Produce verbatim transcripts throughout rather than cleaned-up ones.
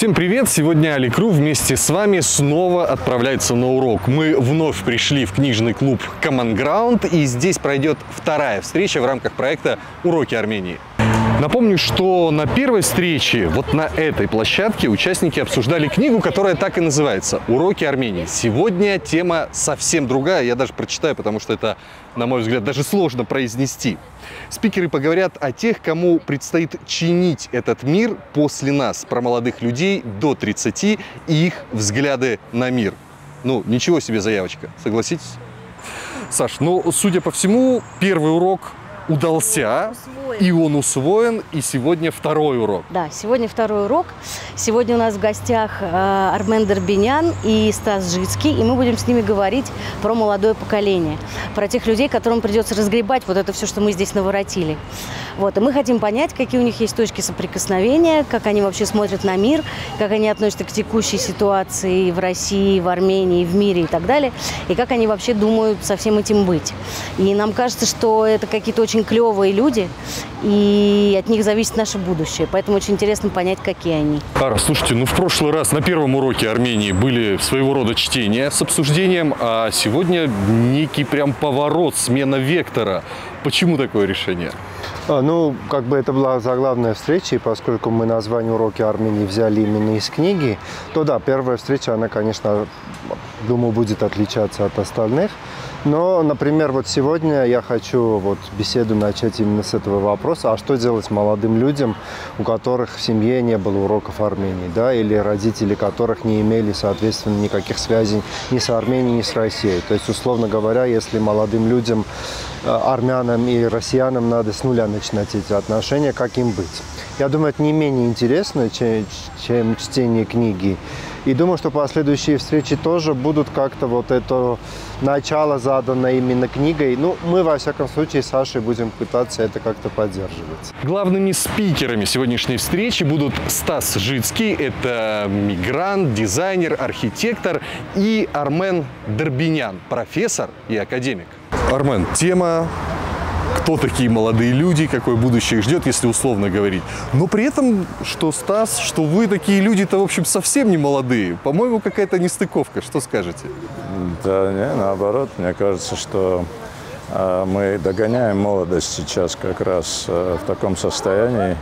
Всем привет! Сегодня Али Кру вместе с вами снова отправляется на урок. Мы вновь пришли в книжный клуб Common Ground, и здесь пройдет вторая встреча в рамках проекта «Уроки Армении». Напомню, что на первой встрече, вот на этой площадке, участники обсуждали книгу, которая так и называется «Уроки Армении». Сегодня тема совсем другая, я даже прочитаю, потому что это, на мой взгляд, даже сложно произнести. Спикеры поговорят о тех, кому предстоит чинить этот мир после нас, про молодых людей до тридцати и их взгляды на мир. Ну, ничего себе заявочка, согласитесь? Саш, ну, судя по всему, первый урок удался. И он усвоен, и сегодня второй урок. Да, сегодня второй урок. Сегодня у нас в гостях Армен Дарбинян и Стас Жицкий, и мы будем с ними говорить про молодое поколение, про тех людей, которым придется разгребать вот это все, что мы здесь наворотили. Вот, и мы хотим понять, какие у них есть точки соприкосновения, как они вообще смотрят на мир, как они относятся к текущей ситуации в России, в Армении, в мире и так далее, и как они вообще думают со всем этим быть. И нам кажется, что это какие-то очень клевые люди, и от них зависит наше будущее. Поэтому очень интересно понять, какие они. Ара, слушайте, ну в прошлый раз на первом уроке Армении были своего рода чтения с обсуждением, а сегодня некий прям поворот, смена вектора. Почему такое решение? А, ну, как бы это была заглавная встреча, и поскольку мы название «Уроки Армении» взяли именно из книги, то да, первая встреча, она, конечно, думаю, будет отличаться от остальных. Но, например, вот сегодня я хочу вот беседу начать именно с этого вопроса, а что делать молодым людям, у которых в семье не было уроков Армении, да, или родители которых не имели, соответственно, никаких связей ни с Арменией, ни с Россией. То есть, условно говоря, если молодым людям, армянам и россиянам надо с нуля начинать эти отношения, как им быть? Я думаю, это не менее интересно, чем, чем чтение книги. И думаю, что последующие встречи тоже будут как-то вот это начало задано именно книгой. Ну, мы, во всяком случае, с Сашей будем пытаться это как-то поддерживать. Главными спикерами сегодняшней встречи будут Стас Жицкий, это мигрант, дизайнер, архитектор, и Армен Дарбинян, профессор и академик. Армен, тема... Кто такие молодые люди, какое будущее их ждет, если условно говорить. Но при этом, что Стас, что вы такие люди-то, в общем, совсем не молодые. По-моему, какая-то нестыковка. Что скажете? Да не, наоборот. Мне кажется, что э, мы догоняем молодость сейчас как раз э, в таком состоянии.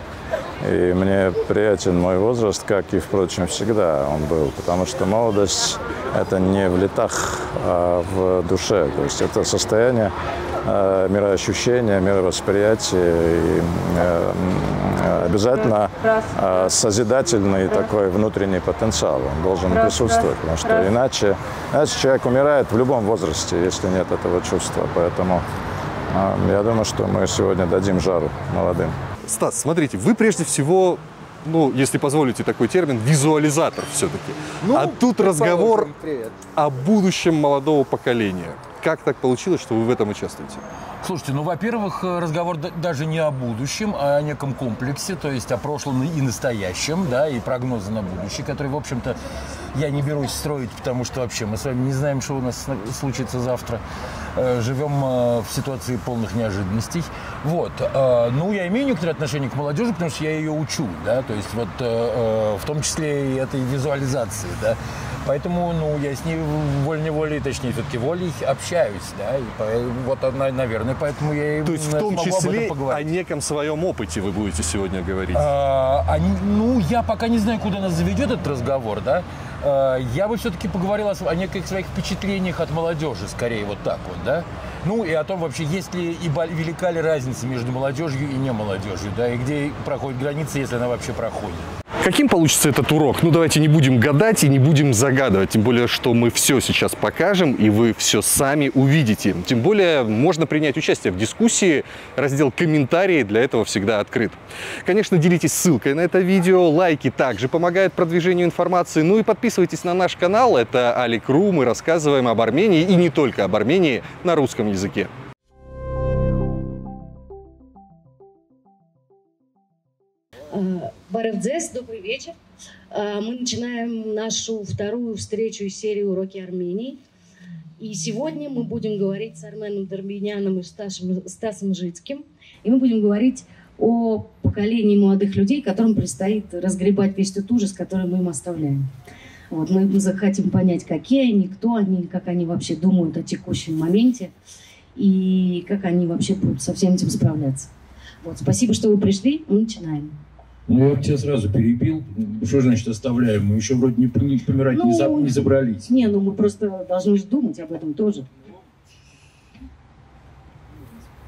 И мне приятен мой возраст, как и, впрочем, всегда он был. Потому что молодость – это не в летах, а в душе. То есть это состояние, мироощущение, мировосприятие, и обязательно созидательный такой внутренний потенциал он должен присутствовать, потому что иначе, иначе человек умирает в любом возрасте, если нет этого чувства. Поэтому я думаю, что мы сегодня дадим жару молодым. Стас, смотрите, вы прежде всего, ну, если позволите такой термин, визуализатор все-таки. Ну, а тут разговор о будущем молодого поколения. Как так получилось, что вы в этом участвуете? Слушайте, ну, во-первых, разговор даже не о будущем, а о неком комплексе, то есть о прошлом и настоящем, да, и прогнозы на будущее, которые, в общем-то, я не берусь строить, потому что вообще мы с вами не знаем, что у нас случится завтра. Живем в ситуации полных неожиданностей. Вот. Ну, я имею некоторое отношение к молодежи, потому что я ее учу, да, то есть вот в том числе и этой визуализации, да. Поэтому, ну, я с ней волей-неволей, точнее, все-таки волей общаюсь, да, и по, вот, одна, наверное, поэтому я и могу об этом поговорить. То есть в том числе о неком своем опыте вы будете сегодня говорить? А, а, ну, я пока не знаю, куда нас заведет этот разговор, да. А, я бы все-таки поговорил о, о неких своих впечатлениях от молодежи, скорее, вот так вот, да. Ну, и о том вообще, есть ли и велика ли разница между молодежью и не молодежью, да, и где проходит граница, если она вообще проходит. Каким получится этот урок? Ну, давайте не будем гадать и не будем загадывать. Тем более, что мы все сейчас покажем, и вы все сами увидите. Тем более, можно принять участие в дискуссии. Раздел «Комментарии» для этого всегда открыт. Конечно, делитесь ссылкой на это видео. Лайки также помогают продвижению информации. Ну и подписывайтесь на наш канал. Это Али Кру. Мы рассказываем об Армении, и не только об Армении, на русском языке. Баревдес, добрый вечер. Мы начинаем нашу вторую встречу из серии «Уроки Армении». И сегодня мы будем говорить с Арменом Дарбиняном и Стасом Жицким. И мы будем говорить о поколений молодых людей, которым предстоит разгребать весь тот ужас, который мы им оставляем. Вот, мы захотим понять, какие они, кто они, как они вообще думают о текущем моменте и как они вообще будут со всем этим справляться. Вот, спасибо, что вы пришли. Мы начинаем. Ну, я тебя сразу перебил. Что значит оставляем? Мы еще вроде не помирать ну, не, за, не забрались. Не, ну мы просто должны же думать об этом тоже.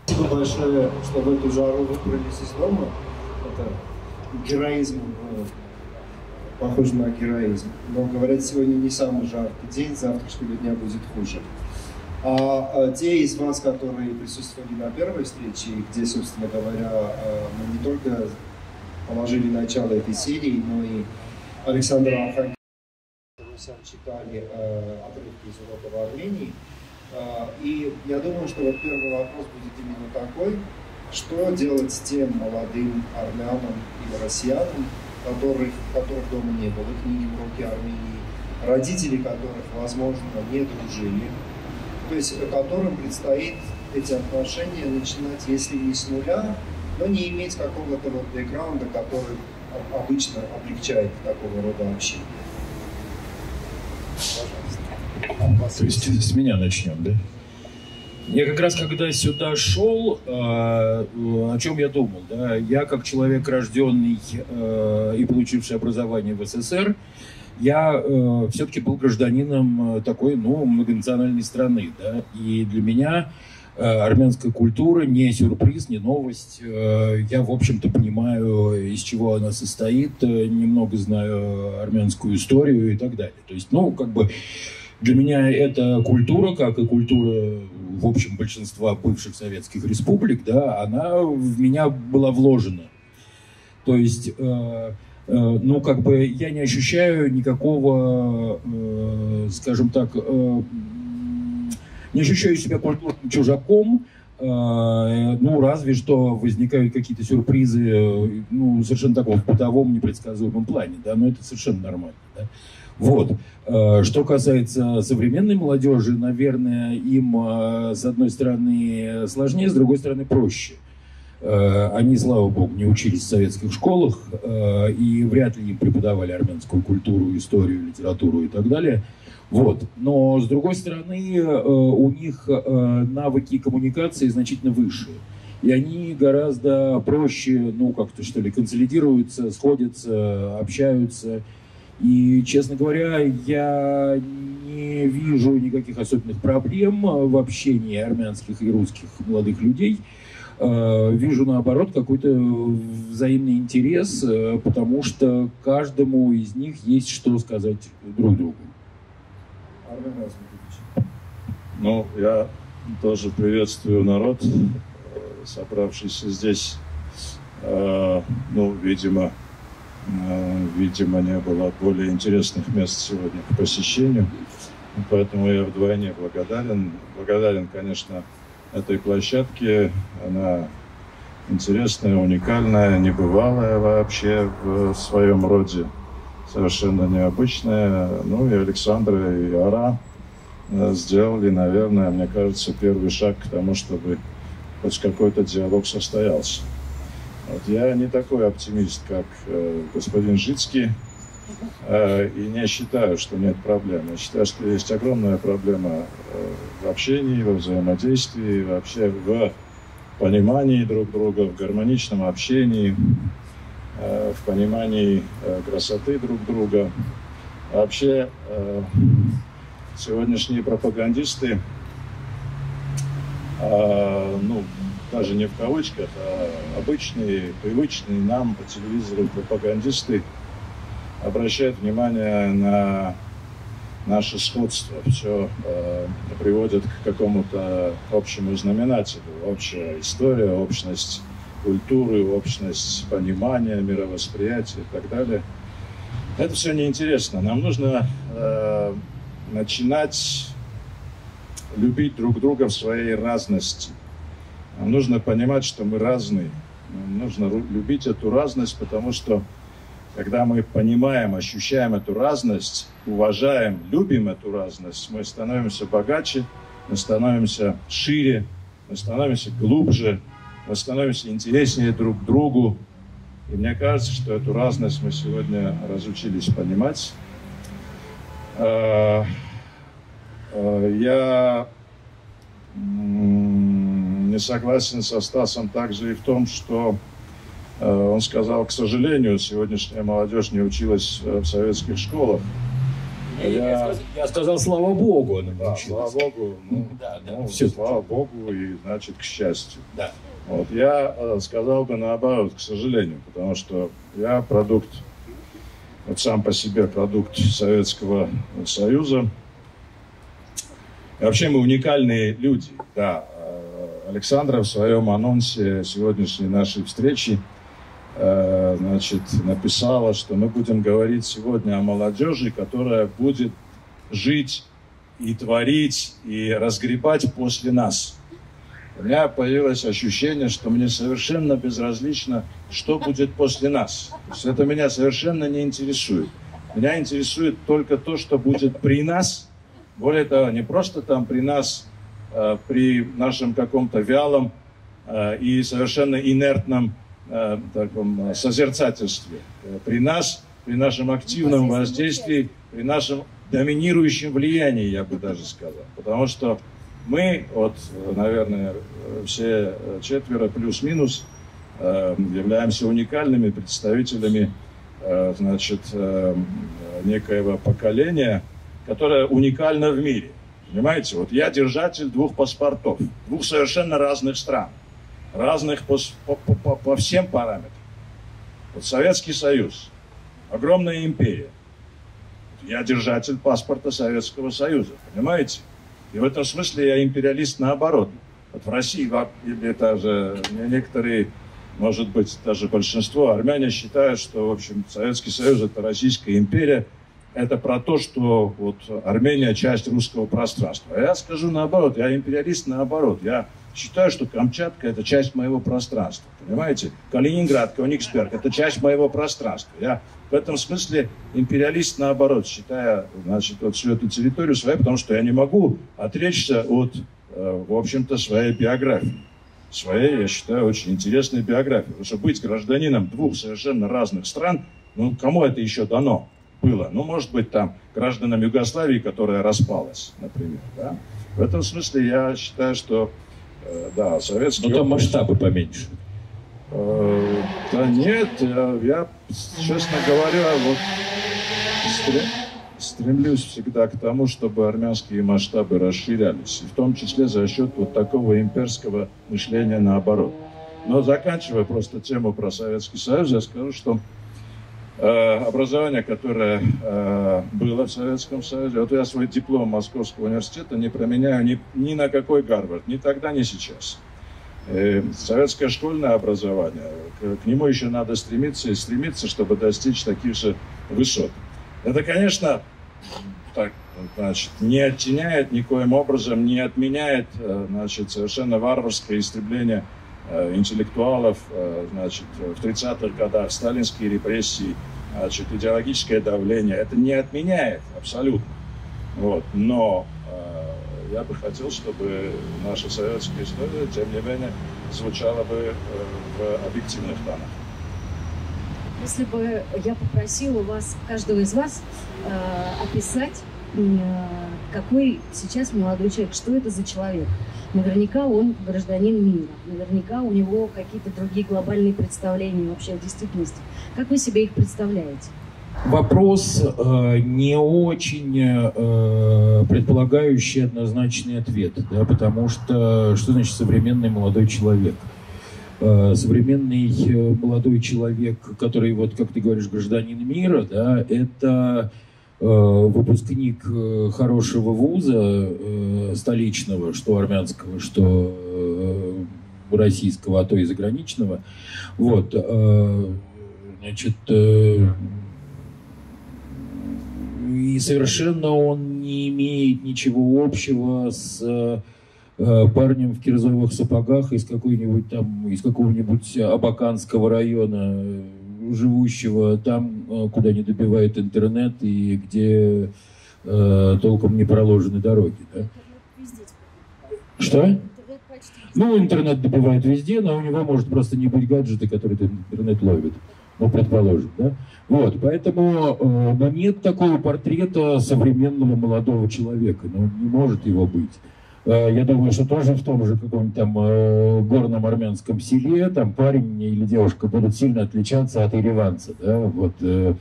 Спасибо большое, что в эту жару выбрались из дома. Это героизм, похоже на героизм. Но, говорят, сегодня не самый жаркий день, завтрашнего дня будет хуже. А те из вас, которые присутствовали на первой встрече, где, собственно говоря, мы не только положили начало этой серии, но и Александр Архангельский, вы сам читали отрывки из уроков Армении. И я думаю, что вот первый вопрос будет именно такой, что делать с тем молодым армянам или россиянам, которых, которых дома не было, книги «Уроки Армении», родители которых, возможно, не дружили, то есть которым предстоит эти отношения начинать, если не с нуля, но не иметь какого-то вот бэкграунда, который обычно облегчает такого рода общение. То есть с меня начнем, да? Я как раз, когда сюда шел, о чем я думал, да? Я как человек, рожденный и получивший образование в СССР, я все-таки был гражданином такой, ну, многонациональной страны, да? И для меня армянская культура не сюрприз, не новость. Я, в общем-то, понимаю, из чего она состоит, немного знаю армянскую историю и так далее. То есть, ну, как бы... Для меня эта культура, как и культура, в общем, большинства бывших советских республик, да, она в меня была вложена. То есть, э, э, ну, как бы я не ощущаю никакого, э, скажем так, э, не ощущаю себя культурным чужаком, э, ну, разве что возникают какие-то сюрпризы, ну, совершенно такого в бытовом непредсказуемом плане, да, но это совершенно нормально, да. Вот. Что касается современной молодежи, наверное, им, с одной стороны, сложнее, с другой стороны, проще. Они, слава богу, не учились в советских школах, и вряд ли им преподавали армянскую культуру, историю, литературу и так далее. Вот. Но, с другой стороны, у них навыки коммуникации значительно выше. И они гораздо проще, ну, как-то, что ли, консолидируются, сходятся, общаются. И, честно говоря, я не вижу никаких особенных проблем в общении армянских и русских молодых людей. Вижу, наоборот, какой-то взаимный интерес, потому что каждому из них есть что сказать друг другу. Армен Дарбинян. Ну, я тоже приветствую народ, собравшийся здесь, ну, видимо... Видимо, не было более интересных мест сегодня к посещению, поэтому я вдвойне благодарен. Благодарен, конечно, этой площадке. Она интересная, уникальная, небывалая вообще в своем роде, совершенно необычная. Ну и Александра, и Ара сделали, наверное, мне кажется, первый шаг к тому, чтобы хоть какой-то диалог состоялся. Вот я не такой оптимист, как э, господин Жицкий, э, и не считаю, что нет проблем. Я считаю, что есть огромная проблема э, в общении, во взаимодействии, вообще в понимании друг друга, в гармоничном общении, э, в понимании э, красоты друг друга. Вообще э, сегодняшние пропагандисты, э, ну, даже не в кавычках, а обычные, привычные нам по телевизору пропагандисты обращают внимание на наше сходство. Все э, приводит к какому-то общему знаменателю. Общая история, общность культуры, общность понимания, мировосприятия и так далее. Это все неинтересно. Нам нужно э, начинать любить друг друга в своей разности. Нам нужно понимать, что мы разные. Нам нужно любить эту разность, потому что, когда мы понимаем, ощущаем эту разность, уважаем, любим эту разность, мы становимся богаче, мы становимся шире, мы становимся глубже, мы становимся интереснее друг другу. И мне кажется, что эту разность мы сегодня разучились понимать. Я не согласен со Стасом также и в том, что он сказал, к сожалению, сегодняшняя молодежь не училась в советских школах. Я, я, я, сказал, я сказал, слава богу, она да, слава богу, ну, да, да, ну, все слава богу и значит к счастью. Да. Вот, я э, сказал бы наоборот, к сожалению, потому что я продукт, вот сам по себе продукт Советского Союза. И вообще мы уникальные люди. Да. Александра в своем анонсе сегодняшней нашей встречи э, значит, написала, что мы будем говорить сегодня о молодежи, которая будет жить и творить, и разгребать после нас. У меня появилось ощущение, что мне совершенно безразлично, что будет после нас. То есть это меня совершенно не интересует. Меня интересует только то, что будет при нас. Более того, не просто там при нас, э, при нашем каком-то вялом э, и совершенно инертном э, таком, э, созерцательстве. При нас, при нашем активном воздействии, при нашем доминирующем влиянии, я бы даже сказал. Потому что мы, вот, наверное, все четверо плюс-минус являемся уникальными представителями, значит, некоего поколения, которое уникально в мире. Понимаете, вот я держатель двух паспортов, двух совершенно разных стран, разных по, по, по, по всем параметрам. Вот Советский Союз, огромная империя. Я держатель паспорта Советского Союза, понимаете? И в этом смысле я империалист наоборот. Вот в России, или даже некоторые, может быть, даже большинство армяне считают, что, в общем, Советский Союз – это Российская империя. Это про то, что вот Армения – часть русского пространства. А я скажу наоборот, я империалист наоборот. Я считаю, что Камчатка – это часть моего пространства. Понимаете? Калининград, Кёнигсберг – это часть моего пространства. Я в этом смысле империалист наоборот, считая, значит, вот всю эту территорию своей, потому что я не могу отречься от, в общем-то, своей биографии. Своей, я считаю, очень интересной биографии. Потому что быть гражданином двух совершенно разных стран, ну, кому это еще дано было? Ну, может быть, там, гражданам Югославии, которая распалась, например. Да? В этом смысле я считаю, что да, советский... Но там масштабы поменьше. Э, да нет, я, я, честно говоря, вот стрем, стремлюсь всегда к тому, чтобы армянские масштабы расширялись. И в том числе за счет вот такого имперского мышления наоборот. Но заканчивая просто тему про Советский Союз, я скажу, что э, образование, которое э, было в Советском Союзе, вот я свой диплом Московского университета не променяю ни, ни на какой Гарвард, ни тогда, ни сейчас. Советское школьное образование, к нему еще надо стремиться и стремиться, чтобы достичь таких же высот. Это, конечно, так, значит, не оттеняет никоим образом, не отменяет, значит, совершенно варварское истребление интеллектуалов, значит, в тридцатых годах, сталинские репрессии, значит, идеологическое давление. Это не отменяет абсолютно. Вот. Но я бы хотел, чтобы наша советская история, тем не менее, звучала бы в объективных планах. Если бы я попросила вас, каждого из вас, э, описать, э, какой сейчас молодой человек, что это за человек. Наверняка он гражданин мира, наверняка у него какие-то другие глобальные представления вообще о действительности. Как вы себе их представляете? Вопрос э, не очень э, предполагающий однозначный ответ, да, потому что что значит современный молодой человек? Э, современный э, молодой человек, который, вот, как ты говоришь, гражданин мира, да, это э, выпускник э, хорошего вуза э, столичного, что армянского, что э, российского, а то и заграничного. Вот, э, значит... Э, И совершенно он не имеет ничего общего с э, парнем в кирзовых сапогах из какой-нибудь там, из какого-нибудь абаканского района, живущего там, куда не добивает интернет и где э, толком не проложены дороги. Да? Что? Ну, интернет добивает везде, но у него может просто не быть гаджета, который этот интернет ловит. Ну, предположим, да? Вот, поэтому э, но нет такого портрета современного молодого человека, но ну, не может его быть. Э, я думаю, что тоже в том же каком-нибудь там э, горном армянском селе там парень или девушка будут сильно отличаться от ереванца, да, вот. Э,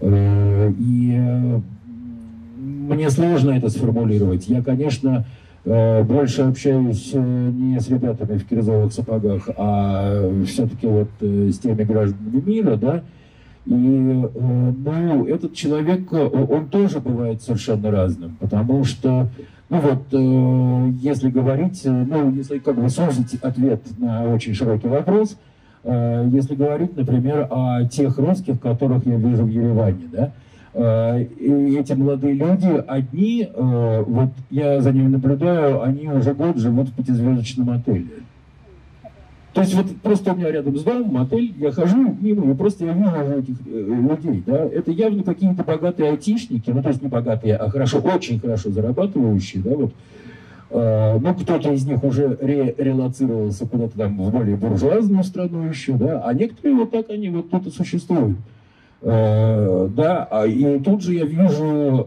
э, и э, мне сложно это сформулировать. Я, конечно, больше общаюсь не с ребятами в кирзовых сапогах, а все-таки вот с теми гражданами мира, да, и, ну, этот человек, он тоже бывает совершенно разным, потому что, ну вот, если говорить, ну, если как бы сузить ответ на очень широкий вопрос, если говорить, например, о тех русских, которых я вижу в Ереване, да, и эти молодые люди, одни, вот я за ними наблюдаю, они уже год живут в пятизвездочном отеле. То есть вот просто у меня рядом с домом отель, я хожу мимо, и просто я вижу этих людей. Да? Это явно какие-то богатые айтишники, ну то есть не богатые, а хорошо, очень хорошо зарабатывающие. Да, вот. Ну кто-то из них уже ре релацировался куда-то там в более буржуазную страну еще, да? А некоторые вот так они вот тут и существуют. Да, и тут же я вижу,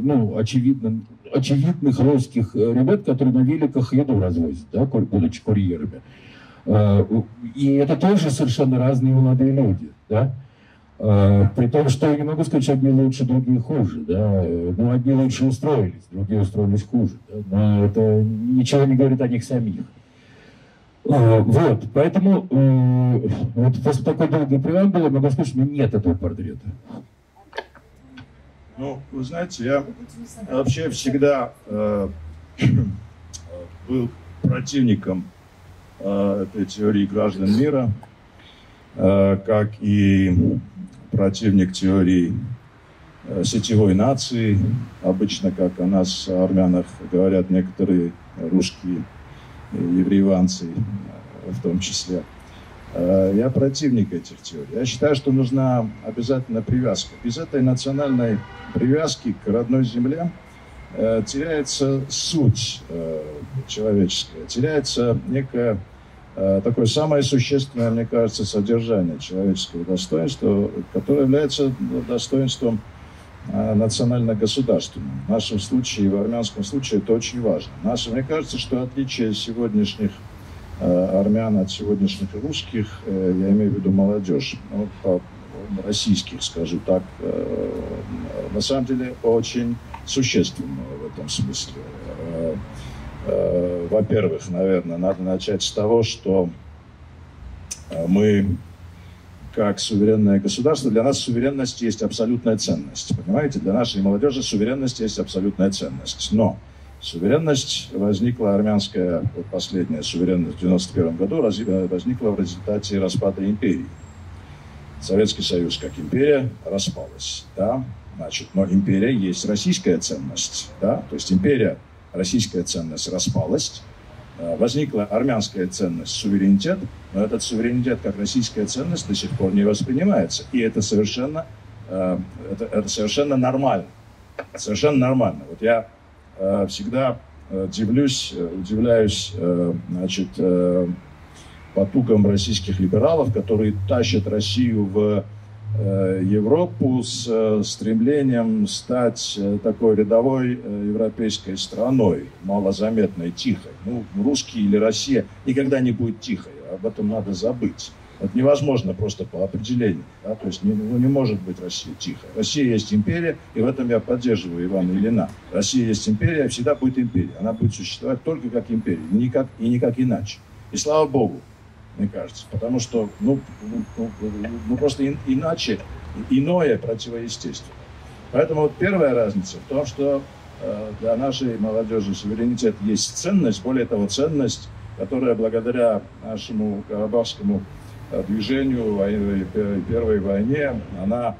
ну, очевидно, очевидных русских ребят, которые на великах еду развозят, да, будучи курьерами. И это тоже совершенно разные молодые люди, да. При том, что я не могу сказать, что одни лучше, другие хуже, да. Ну, одни лучше устроились, другие устроились хуже, да? Но это ничего не говорит о них самих. Вот, поэтому э, вот после такой долгой преамбулы могу сказать, что нет этого портрета. Ну, вы знаете, я вообще всегда э, был противником э, этой теории граждан мира, э, как и противник теории э, сетевой нации. Обычно, как о нас, о армянах, говорят некоторые русские еврееванцы в том числе. Я противник этих теорий. Я считаю, что нужна обязательно привязка. Без этой национальной привязки к родной земле теряется суть человеческая, теряется некое такое самое существенное, мне кажется, содержание человеческого достоинства, которое является достоинством национально-государственным. В нашем случае, в армянском случае, это очень важно. Наше, мне кажется, что отличие сегодняшних э, армян от сегодняшних русских, э, я имею в виду молодежь, ну, по, российских, скажу так, э, на самом деле очень существенное в этом смысле. Э, э, во-первых, наверное, надо начать с того, что мы... как суверенное государство, для нас суверенность есть абсолютная ценность. Понимаете, для нашей молодежи суверенность есть абсолютная ценность. Но суверенность возникла, армянская последняя суверенность в девяносто первом году, возникла в результате распада империи. Советский Союз как империя распалась. Да? Значит, но империя есть российская ценность. Да? То есть империя, российская ценность распалась. Возникла армянская ценность, суверенитет, но этот суверенитет как российская ценность до сих пор не воспринимается. И это совершенно, это, это совершенно нормально. Совершенно нормально. Вот я всегда удивлюсь, удивляюсь, значит, потукам российских либералов, которые тащат Россию в Европу с стремлением стать такой рядовой европейской страной, малозаметной, тихой. Ну, русские или Россия никогда не будет тихой, об этом надо забыть. Это невозможно просто по определению. Да? То есть не, не может быть Россия тихой. Россия есть империя, и в этом я поддерживаю Ивана Ильина. Россия есть империя, всегда будет империя. Она будет существовать только как империя, никак, и никак иначе. И слава Богу, мне кажется, потому что, ну, ну, ну просто и, иначе, иное противоестественно. Поэтому вот первая разница в том, что э, для нашей молодежи суверенитет есть ценность, более того, ценность, которая благодаря нашему карабахскому э, движению, войне, первой войне, она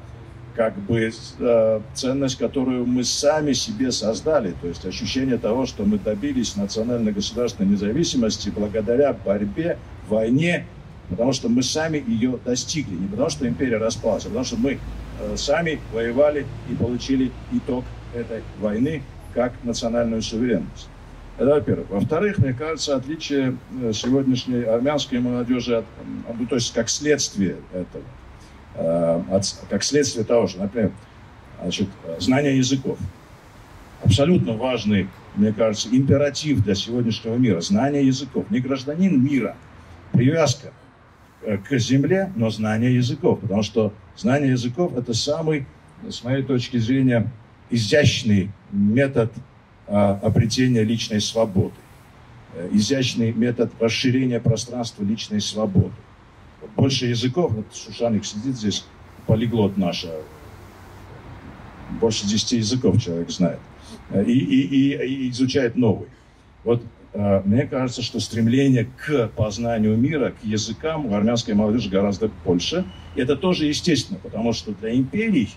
как бы э, ценность, которую мы сами себе создали, то есть ощущение того, что мы добились национально-государственной независимости благодаря борьбе, войне, потому что мы сами ее достигли, не потому что империя распалась, а потому что мы э, сами воевали и получили итог этой войны как национальную суверенность. Это во-первых. Во-вторых, мне кажется, отличие сегодняшней армянской молодежи, от, ну, то есть как следствие этого, от, как следствие того, что, например, значит, знание языков. Абсолютно важный, мне кажется, императив для сегодняшнего мира. Знание языков. Не гражданин мира, привязка к земле, но знание языков. Потому что знание языков – это самый, с моей точки зрения, изящный метод обретения личной свободы, изящный метод расширения пространства личной свободы. Больше языков, вот Шушаник сидит здесь, полиглот наша, больше десяти языков человек знает и, и, и изучает новый. Вот мне кажется, что стремление к познанию мира, к языкам у армянской молодежи гораздо больше. И это тоже естественно, потому что для империй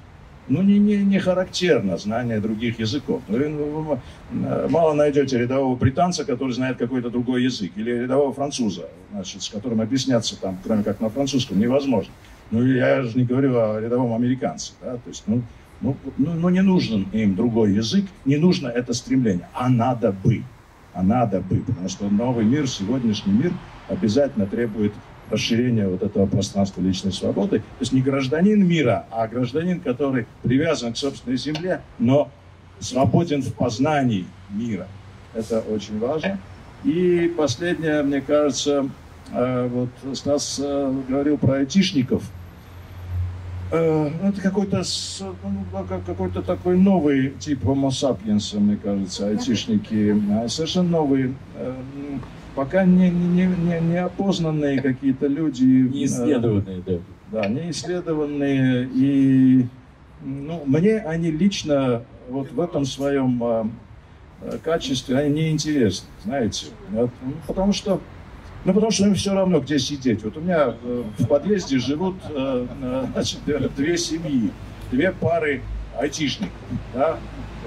ну, не, не, не характерно знание других языков. Вы мало найдете рядового британца, который знает какой-то другой язык, или рядового француза, значит, с которым объясняться, там, кроме как на французском, невозможно. Ну, я же не говорю о рядовом американце. Да? То есть, ну, ну, ну, ну, не нужен им другой язык, не нужно это стремление. А надо бы, а надо бы, потому что новый мир, сегодняшний мир обязательно требует расширение вот этого пространства личной свободы. То есть не гражданин мира, а гражданин, который привязан к собственной земле, но свободен в познании мира. Это очень важно. И последнее, мне кажется, вот Стас говорил про айтишников. Это какой-то какой-то такой новый тип Homo sapiens, мне кажется, айтишники. Совершенно новые. Пока не, не, не, не опознанные какие-то люди. Не исследованные, да. Да, не исследованные. И ну, мне они лично вот в этом своем э, качестве они неинтересны, знаете. Вот, ну, потому что, ну, потому что им все равно, где сидеть. Вот у меня э, в подъезде живут э, значит, две семьи, две пары айтишников. Да?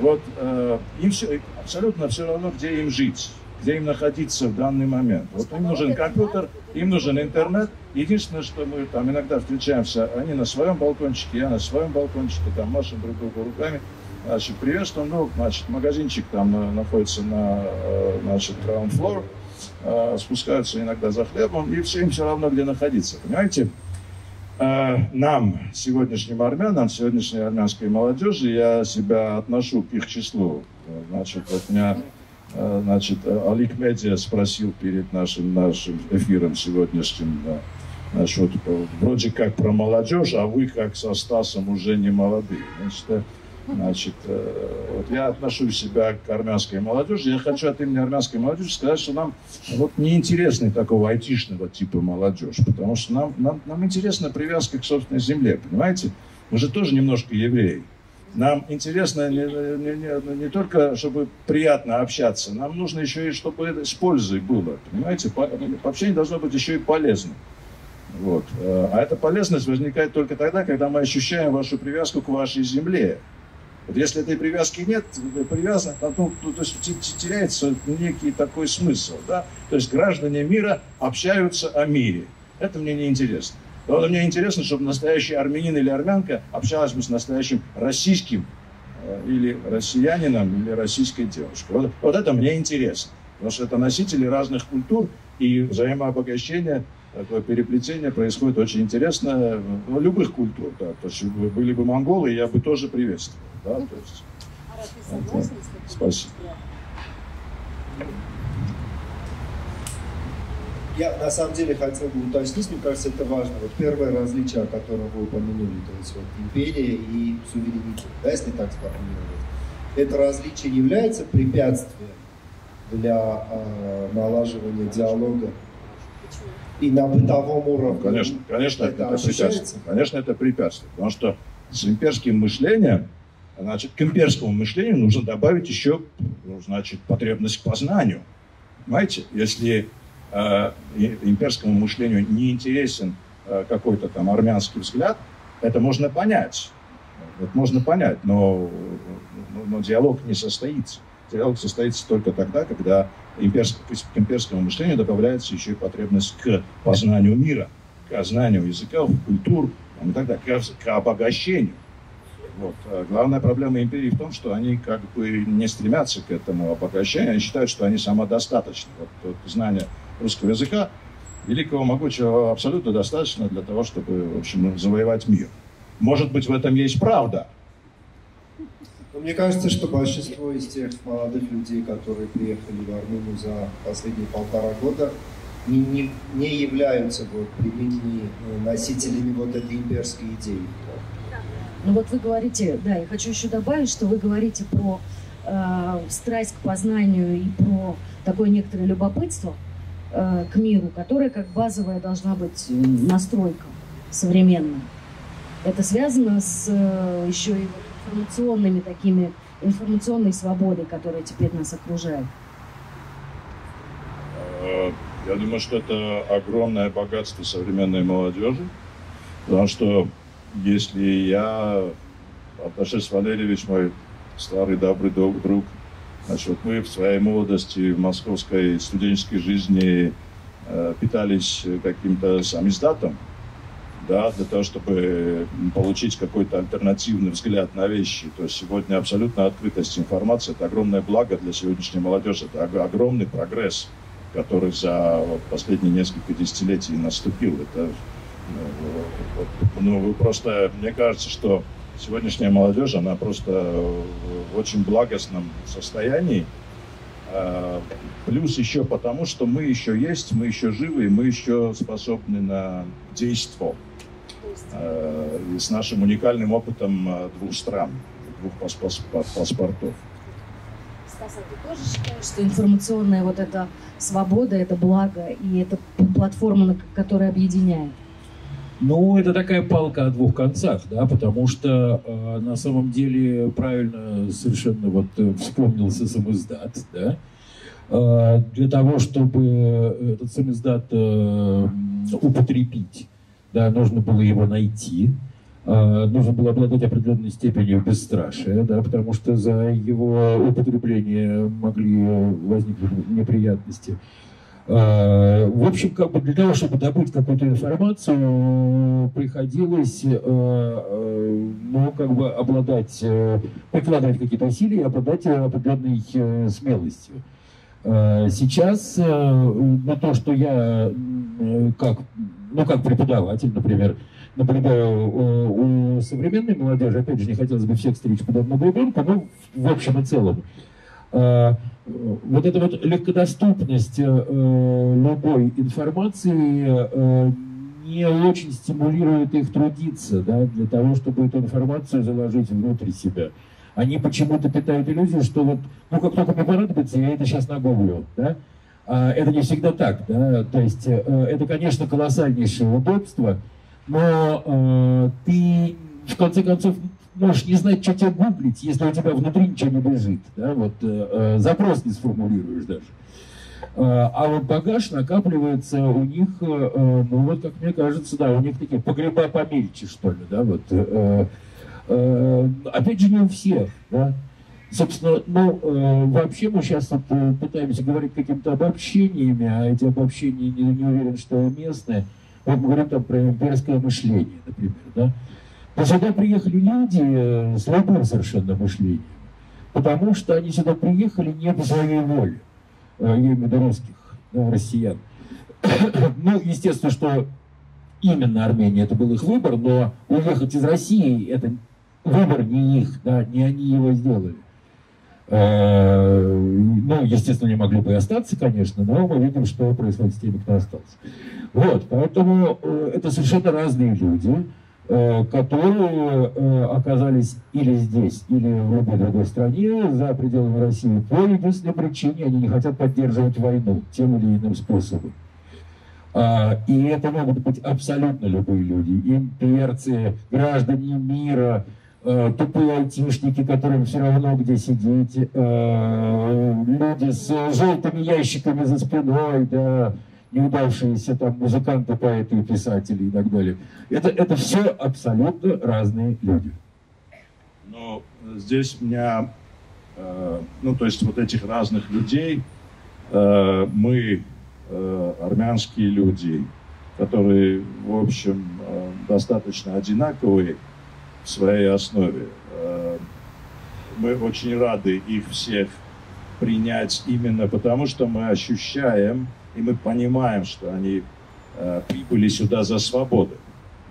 Вот, э, им все, абсолютно все равно, где им жить, где им находиться в данный момент. Вот им нужен компьютер, им нужен интернет. Единственное, что мы там иногда встречаемся, они на своем балкончике, я на своем балкончике, там машем друг другу руками. Значит, приветствуем, ну, значит, магазинчик там находится на, значит, ground floor, спускаются иногда за хлебом, и все им все равно, где находиться, понимаете? Нам, сегодняшним армянам, сегодняшней армянской молодежи, я себя отношу к их числу. Значит, вот у меня... Значит, Алик Медиа спросил перед нашим, нашим эфиром сегодняшним, да, насчет, вроде как про молодежь, а вы как со Стасом уже не молодые. Значит, значит, вот я отношу себя к армянской молодежи. Я хочу от имени армянской молодежи сказать, что нам вот неинтересны такого айтишного типа молодежь, потому что нам, нам, нам интересна привязка к собственной земле, понимаете? Мы же тоже немножко евреи. Нам интересно не, не, не, не только, чтобы приятно общаться, нам нужно еще и, чтобы это с пользой было, понимаете? По, общение должно быть еще и полезным. Вот. А эта полезность возникает только тогда, когда мы ощущаем вашу привязку к вашей земле. Вот если этой привязки нет, привязано, ну, то есть теряется некий такой смысл. Да? То есть граждане мира общаются о мире. Это мне не интересно. Но мне интересно, чтобы настоящий армянин или армянка общалась бы с настоящим российским или россиянином, или российской девушкой. Вот, вот это мне интересно, потому что это носители разных культур, и взаимообогащение, такое переплетение происходит очень интересно, ну, любых культур. Да. То есть были бы монголы, я бы тоже приветствовал. Да, то есть, а это, согласны, спасибо. Я на самом деле хотел бы уточнить, мне кажется, это важно. Вот первое различие, о котором вы упомянули, то есть вот империя и суверенитет, да, если так сформулировать, это различие является препятствием для э, налаживания диалога и на бытовом уровне. Конечно, конечно, это, это препятствие. Конечно, это препятствие, потому что с имперским мышлением, значит, к имперскому мышлению нужно добавить еще, значит, потребность к познанию, понимаете, если имперскому мышлению не интересен какой-то там армянский взгляд, это можно понять. Это можно понять, но, но диалог не состоится. Диалог состоится только тогда, когда имперск, к имперскому мышлению добавляется еще и потребность к познанию мира, к знанию языков, культур и так далее, к обогащению. Вот. Главная проблема империи в том, что они как бы не стремятся к этому обогащению, они считают, что они самодостаточны. Вот, вот знание русского языка, великого, могучего, абсолютно достаточно для того, чтобы, в общем, завоевать мир. Может быть, в этом есть правда. Мне кажется, что большинство из тех молодых людей, которые приехали в Армению за последние полтора года, не, не, не являются вот, носителями вот этой имперской идеи. Ну вот вы говорите, да, я хочу еще добавить, что вы говорите про э, страсть к познанию и про такое некоторое любопытство э, к миру, которое как базовая должна быть настройка современная. Это связано с э, еще и информационными такими, информационной свободой, которая теперь нас окружает. Я думаю, что это огромное богатство современной молодежи, потому что если я, Арташес Валерьевич, мой старый добрый друг, значит, мы в своей молодости, в московской студенческой жизни э, питались каким-то самиздатом, да, для того, чтобы получить какой-то альтернативный взгляд на вещи. То есть сегодня абсолютно открытость информации – это огромное благо для сегодняшней молодежи, это огромный прогресс, который за последние несколько десятилетий наступил. Это Ну, просто, мне кажется, что сегодняшняя молодежь, она просто в очень благостном состоянии. Плюс еще потому, что мы еще есть, мы еще живы, и мы еще способны на действо. И с нашим уникальным опытом двух стран, двух паспортов. Стас, а ты тоже считаешь, что информационная вот эта свобода, это благо, и это платформа, которая объединяет? Ну, это такая палка о двух концах, да, потому что э, на самом деле правильно совершенно вот вспомнился самиздат, да. Э, для того, чтобы этот самиздат э, употребить, да, нужно было его найти, э, нужно было обладать определенной степенью бесстрашия, да, потому что за его употребление могли возникнуть неприятности. В общем, как бы для того, чтобы добыть какую-то информацию, приходилось, ну, как бы обладать, прикладывать какие-то усилия, обладать определенной смелостью. Сейчас, ну, то, что я, как, ну, как преподаватель, например, наблюдаю у современной молодежи, опять же, не хотелось бы всех встреч подобного ребенка, но в общем и целом. Вот эта вот легкодоступность э, любой информации э, не очень стимулирует их трудиться, да, для того, чтобы эту информацию заложить внутрь себя. Они почему-то питают иллюзию, что вот, ну, как только мне понадобится, я это сейчас нагуглю, да? А это не всегда так, да? То есть э, это, конечно, колоссальнейшее удобство, но э, ты, в конце концов, можешь не знать, что тебе гуглить, если у тебя внутри ничего не лежит. Да? Вот, э, запрос не сформулируешь даже. Э, а вот багаж накапливается у них, э, ну вот, как мне кажется, да, у них такие погреба помельче, что ли. Да? Вот, э, э, опять же, не у всех. Да? Собственно, ну, э, вообще мы сейчас вот пытаемся говорить какими-то обобщениями, а эти обобщения не, не уверен, что местные. Вот мы говорим там про имперское мышление, например. Да? Но сюда приехали люди с любым совершенно мышлением, потому что они сюда приехали не по своей воле, я имею в виду русских, да, россиян. Ну, естественно, что именно Армения, это был их выбор, но уехать из России, это выбор не их, да, не они его сделали. Ну, естественно, не могли бы и остаться, конечно, но мы видим, что происходит с теми, кто остался. Вот, поэтому это совершенно разные люди, которые оказались или здесь, или в любой другой стране, за пределами России, по единственной причине, они не хотят поддерживать войну тем или иным способом. И это могут быть абсолютно любые люди, имперцы, граждане мира, тупые айтишники, которым все равно где сидеть, люди с желтыми ящиками за спиной, да, неудавшиеся там музыканты, поэты, писатели и так далее. Это, это все абсолютно разные люди. Но здесь у меня, э, ну то есть вот этих разных людей, э, мы, э, армянские люди, которые в общем э, достаточно одинаковые, в своей основе. Мы очень рады их всех принять именно потому, что мы ощущаем и мы понимаем, что они прибыли сюда за свободу.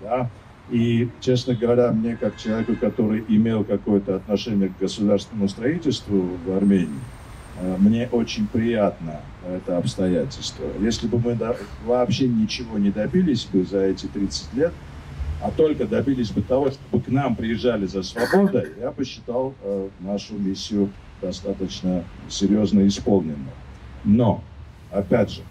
Да? И, честно говоря, мне, как человеку, который имел какое-то отношение к государственному строительству в Армении, мне очень приятно это обстоятельство. Если бы мы вообще ничего не добились бы за эти тридцать лет, а только добились бы того, чтобы к нам приезжали за свободой, я бы считал нашу миссию достаточно серьезно исполненной. Но, опять же,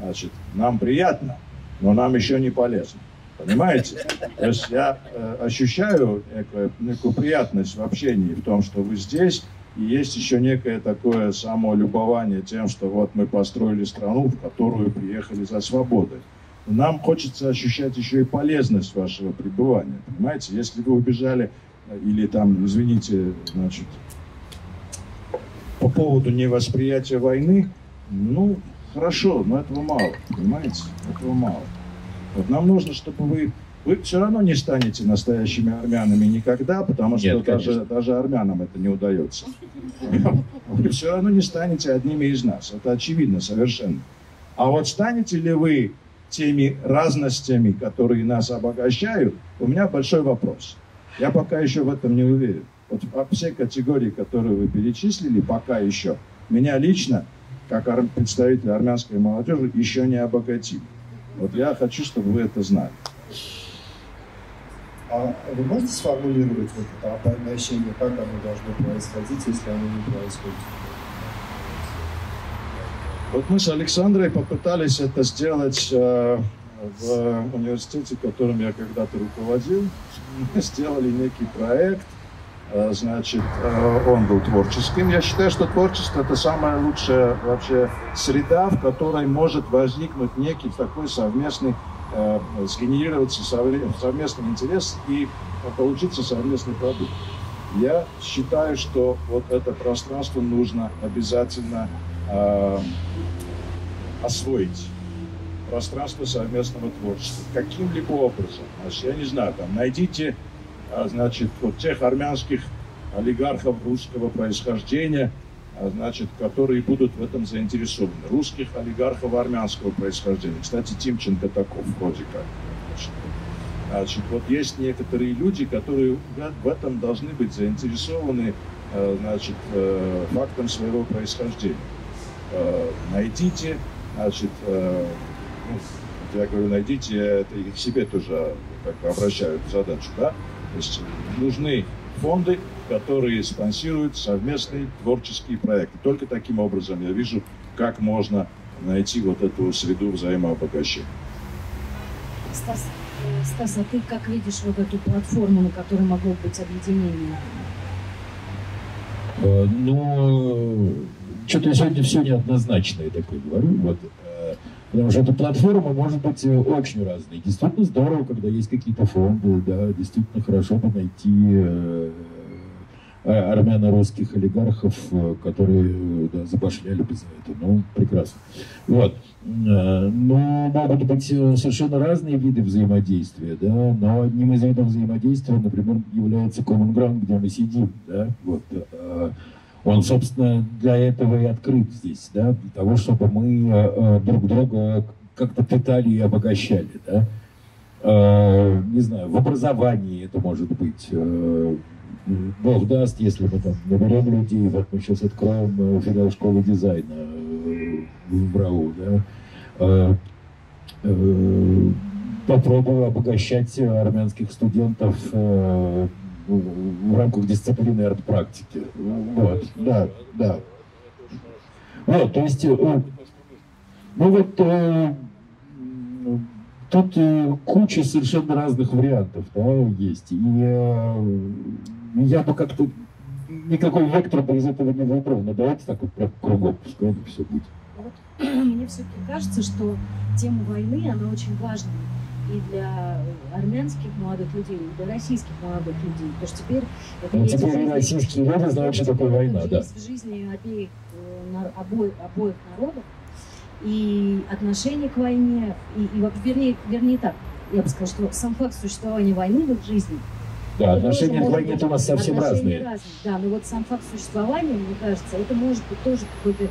значит, нам приятно, но нам еще не полезно. Понимаете? То есть я э, ощущаю некую, некую приятность в общении, в том, что вы здесь, и есть еще некое такое самолюбование тем, что вот мы построили страну, в которую приехали за свободой. Нам хочется ощущать еще и полезность вашего пребывания, понимаете? Если вы убежали или там, извините, значит, по поводу невосприятия войны, ну, хорошо, но этого мало, понимаете? Этого мало. Вот нам нужно, чтобы вы... Вы все равно не станете настоящими армянами никогда, потому что Нет, даже, даже армянам это не удается. Вы все равно не станете одними из нас. Это очевидно совершенно. А вот станете ли вы теми разностями, которые нас обогащают, у меня большой вопрос. Я пока еще в этом не уверен. Вот все категории, которые вы перечислили, пока еще, меня лично, как представитель армянской молодежи, еще не обогатили. Вот я хочу, чтобы вы это знали. А вы можете сформулировать вот это обогащение, как оно должно происходить, если оно не происходит? Вот мы с Александрой попытались это сделать э, в университете, которым я когда-то руководил. Мы сделали некий проект, э, значит, э, он был творческим. Я считаю, что творчество – это самая лучшая вообще среда, в которой может возникнуть некий такой совместный, сгенерироваться совместный интерес и получиться совместный продукт. Я считаю, что вот это пространство нужно обязательно э, освоить. Пространство совместного творчества. Каким-либо образом. Значит, я не знаю, там, найдите, значит, вот тех армянских олигархов русского происхождения, значит, которые будут в этом заинтересованы. Русских олигархов армянского происхождения. Кстати, Тимченко таков вроде как. Значит, значит, вот есть некоторые люди, которые в этом должны быть заинтересованы, значит, фактом своего происхождения. Найдите, значит, ну, я говорю, найдите, это и к себе тоже как бы обращают задачу, да? То есть нужны фонды, которые спонсируют совместные творческие проекты. Только таким образом я вижу, как можно найти вот эту среду взаимообогащения. Стас, Стас, а ты как видишь вот эту платформу, на которой могло быть объединение? Ну, что-то я сегодня все неоднозначно, я такое говорю. Вот. Потому что эта платформа может быть очень разной. Действительно здорово, когда есть какие-то фонды, да, действительно хорошо бы найти армяно-русских олигархов, которые, да, забашляли бы за это. Ну, прекрасно. Вот. Но могут быть совершенно разные виды взаимодействия, да, но одним из видов взаимодействия, например, является Common Ground, где мы сидим, да, вот. Он, собственно, для этого и открыт здесь, да, для того, чтобы мы друг друга как-то питали и обогащали, да. Не знаю, в образовании это может быть. Бог даст, если мы там наберем людей, вот мы сейчас откроем филиал школы дизайна в РАУ, да, попробую обогащать армянских студентов в рамках дисциплины арт-практики. Вот, да, да. Вот, то есть, ну вот, тут куча совершенно разных вариантов, да, есть. И я бы как-то никакой вектор бы из этого не выбрал, но давайте так вот прям кругом, пускай все будет. Вот, мне все-таки кажется, что тема войны, она очень важна и для армянских молодых людей, и для российских молодых людей. Потому что теперь это ну, есть теперь в жизни, российские люди знают, что такое война, да. В жизни обеих, обоих, обоих народов. И отношение к войне, и, и вернее, вернее так, я бы сказала, что сам факт существования войны в их жизни, Да, отношения к войне у нас совсем разные. разные. Да, но вот сам факт существования, мне кажется, это может быть тоже какой-то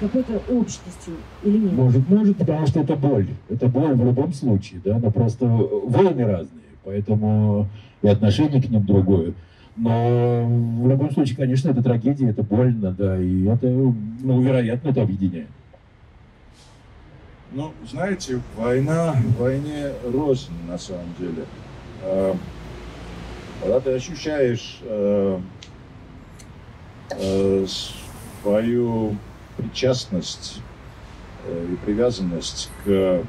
какой-то общностью или нет? Может, может, потому что это боль. Это боль в любом случае, да, но просто войны разные, поэтому и отношение к ним другое. Но в любом случае, конечно, это трагедия, это больно, да, и это, ну, вероятно, это объединяет. Ну, знаете, война, в войне рознь, на самом деле. Когда ты ощущаешь э, э, свою причастность и привязанность к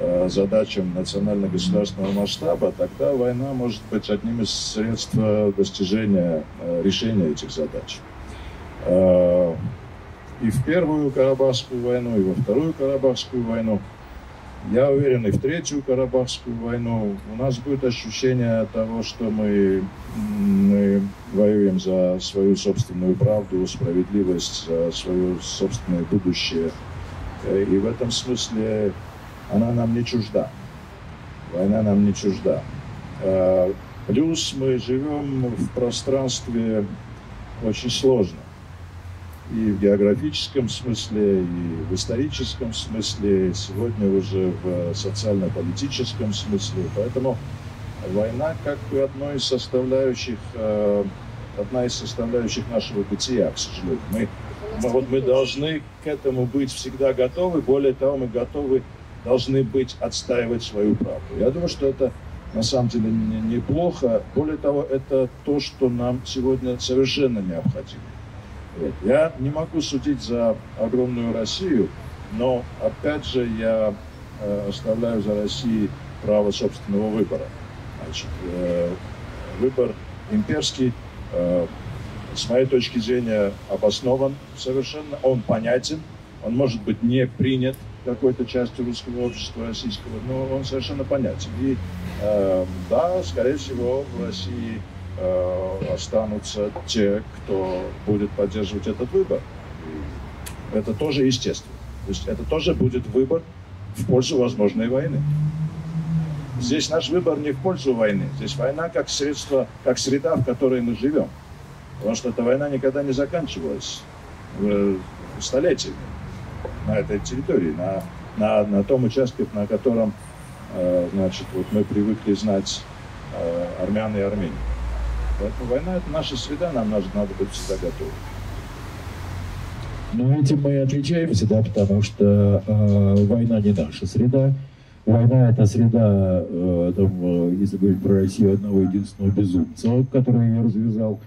э, задачам национально-государственного масштаба, тогда война может быть одним из средств достижения э, решения этих задач. Э, и в Первую Карабахскую войну, и во Вторую Карабахскую войну, я уверен, и в Третью Карабахскую войну у нас будет ощущение того, что мы, мы воюем за свою собственную правду, справедливость, за свое собственное будущее. И в этом смысле она нам не чужда. Война нам не чужда. Плюс мы живем в пространстве очень сложном. И в географическом смысле, и в историческом смысле, сегодня уже в социально-политическом смысле. Поэтому война как бы одной из составляющих, одна из составляющих нашего бытия, к сожалению. Мы, мы, вот мы должны к этому быть всегда готовы, более того, мы готовы, должны быть отстаивать свою правду. Я думаю, что это на самом деле неплохо. Более того, это то, что нам сегодня совершенно необходимо. Я не могу судить за огромную Россию, но, опять же, я э, оставляю за Россией право собственного выбора. Значит, э, выбор имперский, э, с моей точки зрения, обоснован совершенно, он понятен, он может быть не принят какой-то частью русского общества российского, но он совершенно понятен. И, э, да, скорее всего, в России останутся те, кто будет поддерживать этот выбор. Это тоже естественно. То есть это тоже будет выбор в пользу возможной войны. Здесь наш выбор не в пользу войны. Здесь война как средство, как среда, в которой мы живем. Потому что эта война никогда не заканчивалась столетиями на этой территории, на, на, на том участке, на котором, значит, вот мы привыкли знать армян и Армению. Поэтому война – это наша среда, нам надо, надо быть всегда готовы. Но этим мы и отличаемся, да, потому что э, война не наша среда. Война – это среда, э, там, если говорить про Россию, одного единственного безумца, который я развязал.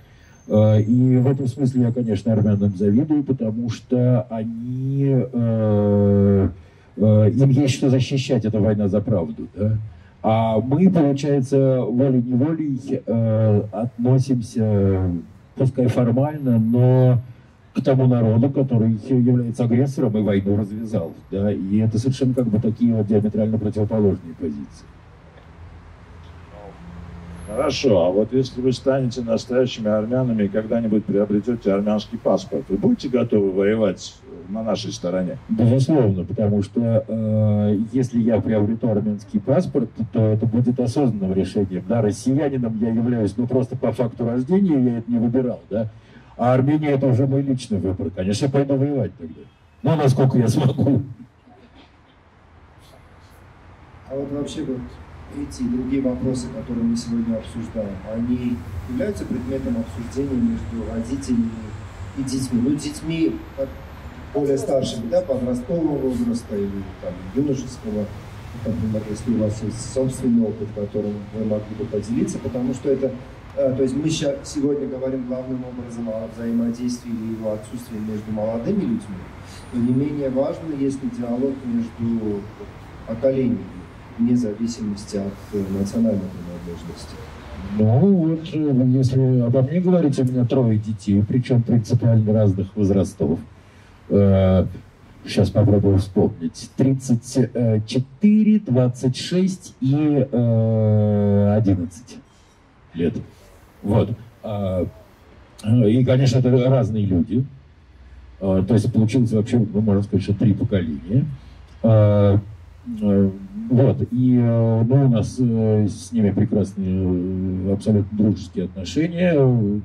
Э, и в этом смысле я, конечно, армянам завидую, потому что они, э, э, им есть что защищать, это война за правду, да? А мы, получается, волей-неволей э, относимся, пускай формально, но к тому народу, который является агрессором и войну развязал. Да? И это совершенно как бы такие вот диаметрально противоположные позиции. Хорошо, а вот если вы станете настоящими армянами и когда-нибудь приобретете армянский паспорт, вы будете готовы воевать на нашей стороне? Безусловно, потому что э, если я приобрету армянский паспорт, то это будет осознанным решением. Да, россиянином я являюсь, ну просто по факту рождения я это не выбирал, да. А Армения — это уже мой личный выбор. Конечно, я пойду воевать тогда. Но насколько я смогу. А вот вообще вот эти другие вопросы, которые мы сегодня обсуждаем, они являются предметом обсуждения между родителями и детьми. Ну, детьми более старшими, да, подросткового возраста или там юношеского, например, если у вас есть собственный опыт, которым вы могли бы поделиться, потому что это, то есть мы сегодня говорим главным образом о взаимодействии и его отсутствии между молодыми людьми, но не менее важно, если диалог между поколениями, вне зависимости от национальной принадлежности. Ну вот, если обо мне говорить, у меня трое детей, причем принципиально разных возрастов. Сейчас попробую вспомнить. тридцать четыре, двадцать шесть и одиннадцать лет. Вот. И, конечно, это разные люди. То есть получилось вообще, ну, можно сказать, что три поколения. Вот. И ну, у нас с ними прекрасные, абсолютно дружеские отношения.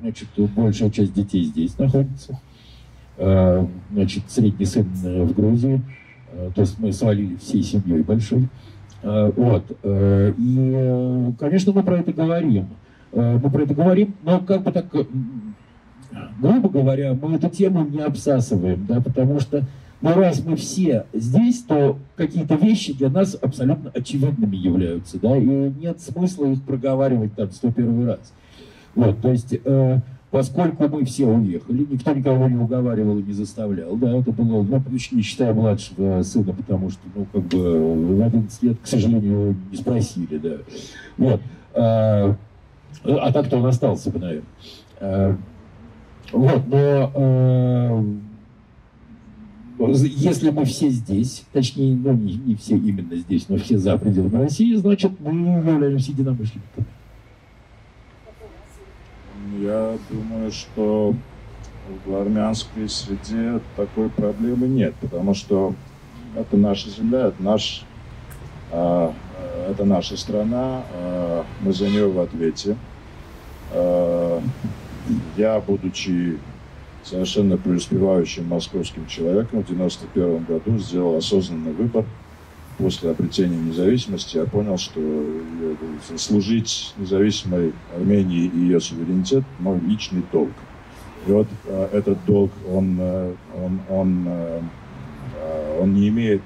Значит, большая часть детей здесь находится. Значит, средний сын в Грузии. То есть мы свалили всей семьей большой. Вот. И, конечно, мы про это говорим. Мы про это говорим, но как бы так, грубо говоря, мы эту тему не обсасываем, да, потому что, ну, раз мы все здесь, то какие-то вещи для нас абсолютно очевидными являются, да, и нет смысла их проговаривать там сто первый раз. Вот, то есть, э, поскольку мы все уехали, никто никого не уговаривал и не заставлял, да, это было, ну, не считая младшего сына, потому что, ну, как бы, в одиннадцать лет, к сожалению, не спросили, да, вот. Э, А так-то он остался бы, наверное. Вот, но э, если мы все здесь, точнее, ну, не, не все именно здесь, но все за пределами России, значит, мы являемся единомышленниками. Я думаю, что в армянской среде такой проблемы нет, потому что это наша земля, это наш... Э, Это наша страна, мы за нее в ответе. Я, будучи совершенно преуспевающим московским человеком, в девяносто первом году сделал осознанный выбор. После обретения независимости я понял, что служить независимой Армении и ее суверенитет – мой личный долг. И вот этот долг, он, он, он, он не имеет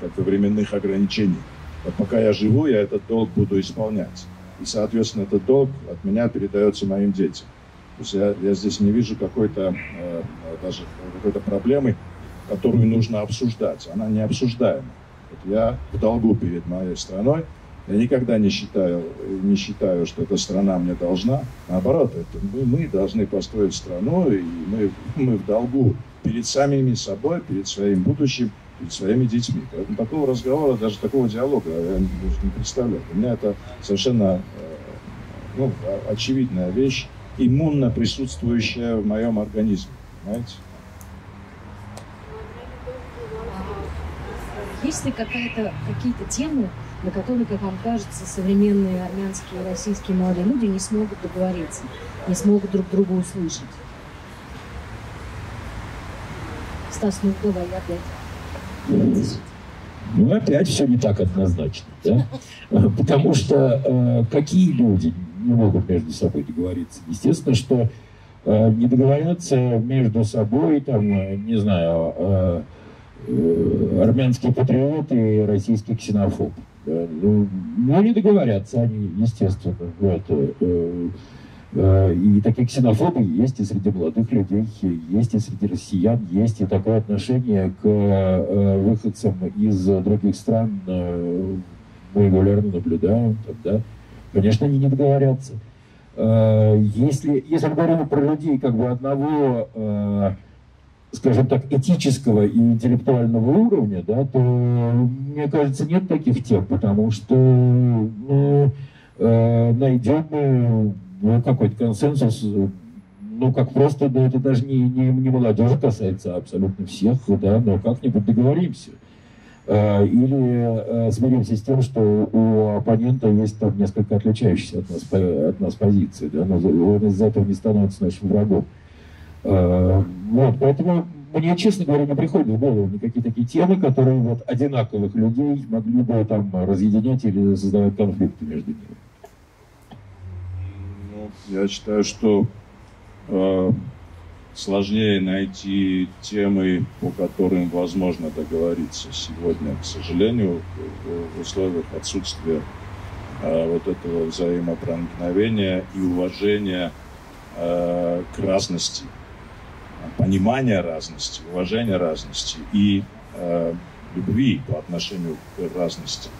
как-то временных ограничений. Вот пока я живу, я этот долг буду исполнять. И, соответственно, этот долг от меня передается моим детям. То есть я, я здесь не вижу какой-то э, даже какой-то проблемы, которую нужно обсуждать. Она не обсуждаема. Вот я в долгу перед моей страной. Я никогда не считаю, не считаю, что эта страна мне должна. Наоборот, это мы, мы должны построить страну, и мы, мы в долгу перед самими собой, перед своим будущим, перед своими детьми. Поэтому такого разговора, даже такого диалога я не представляю. У меня это совершенно, ну, очевидная вещь, иммунно присутствующая в моем организме. Понимаете? Есть ли какая-то, какие-то темы, на которые, как вам кажется, современные армянские и российские молодые люди не смогут договориться, не смогут друг друга услышать? Стас, ну давай, я опять. Ну, опять все не так однозначно, да? Потому что э, какие люди не могут между собой договориться? Естественно, что э, не договорятся между собой, там, не знаю, э, э, армянские патриоты и российские ксенофобы. Да? Ну, ну, не договорятся они, естественно. Вот, э, э, и такие ксенофобы есть и среди молодых людей, есть и среди россиян, есть и такое отношение к э, выходцам из других стран, э, мы регулярно наблюдаем. Тогда, конечно, они не договорятся. Э, если, если мы говорим про людей как бы одного, э, скажем так, этического и интеллектуального уровня, да, то, мне кажется, нет таких тем, потому что, ну, э, найдем мы... Ну, какой-то консенсус, ну, как просто, да, это даже не, не, не молодежи касается, а абсолютно всех, да, но как-нибудь договоримся. Или смиримся с тем, что у оппонента есть там несколько отличающихся от нас, от нас позиций, да, но он из-за этого не становится нашим врагом. Вот, поэтому мне, честно говоря, не приходят в голову никакие такие темы, которые вот одинаковых людей могли бы там разъединять или создавать конфликты между ними. Я считаю, что э, сложнее найти темы, по которым возможно договориться сегодня, к сожалению, в, в условиях отсутствия э, вот этого взаимопроникновения и уважения э, к разности, понимания разности, уважения разности и э, любви по отношению к разности.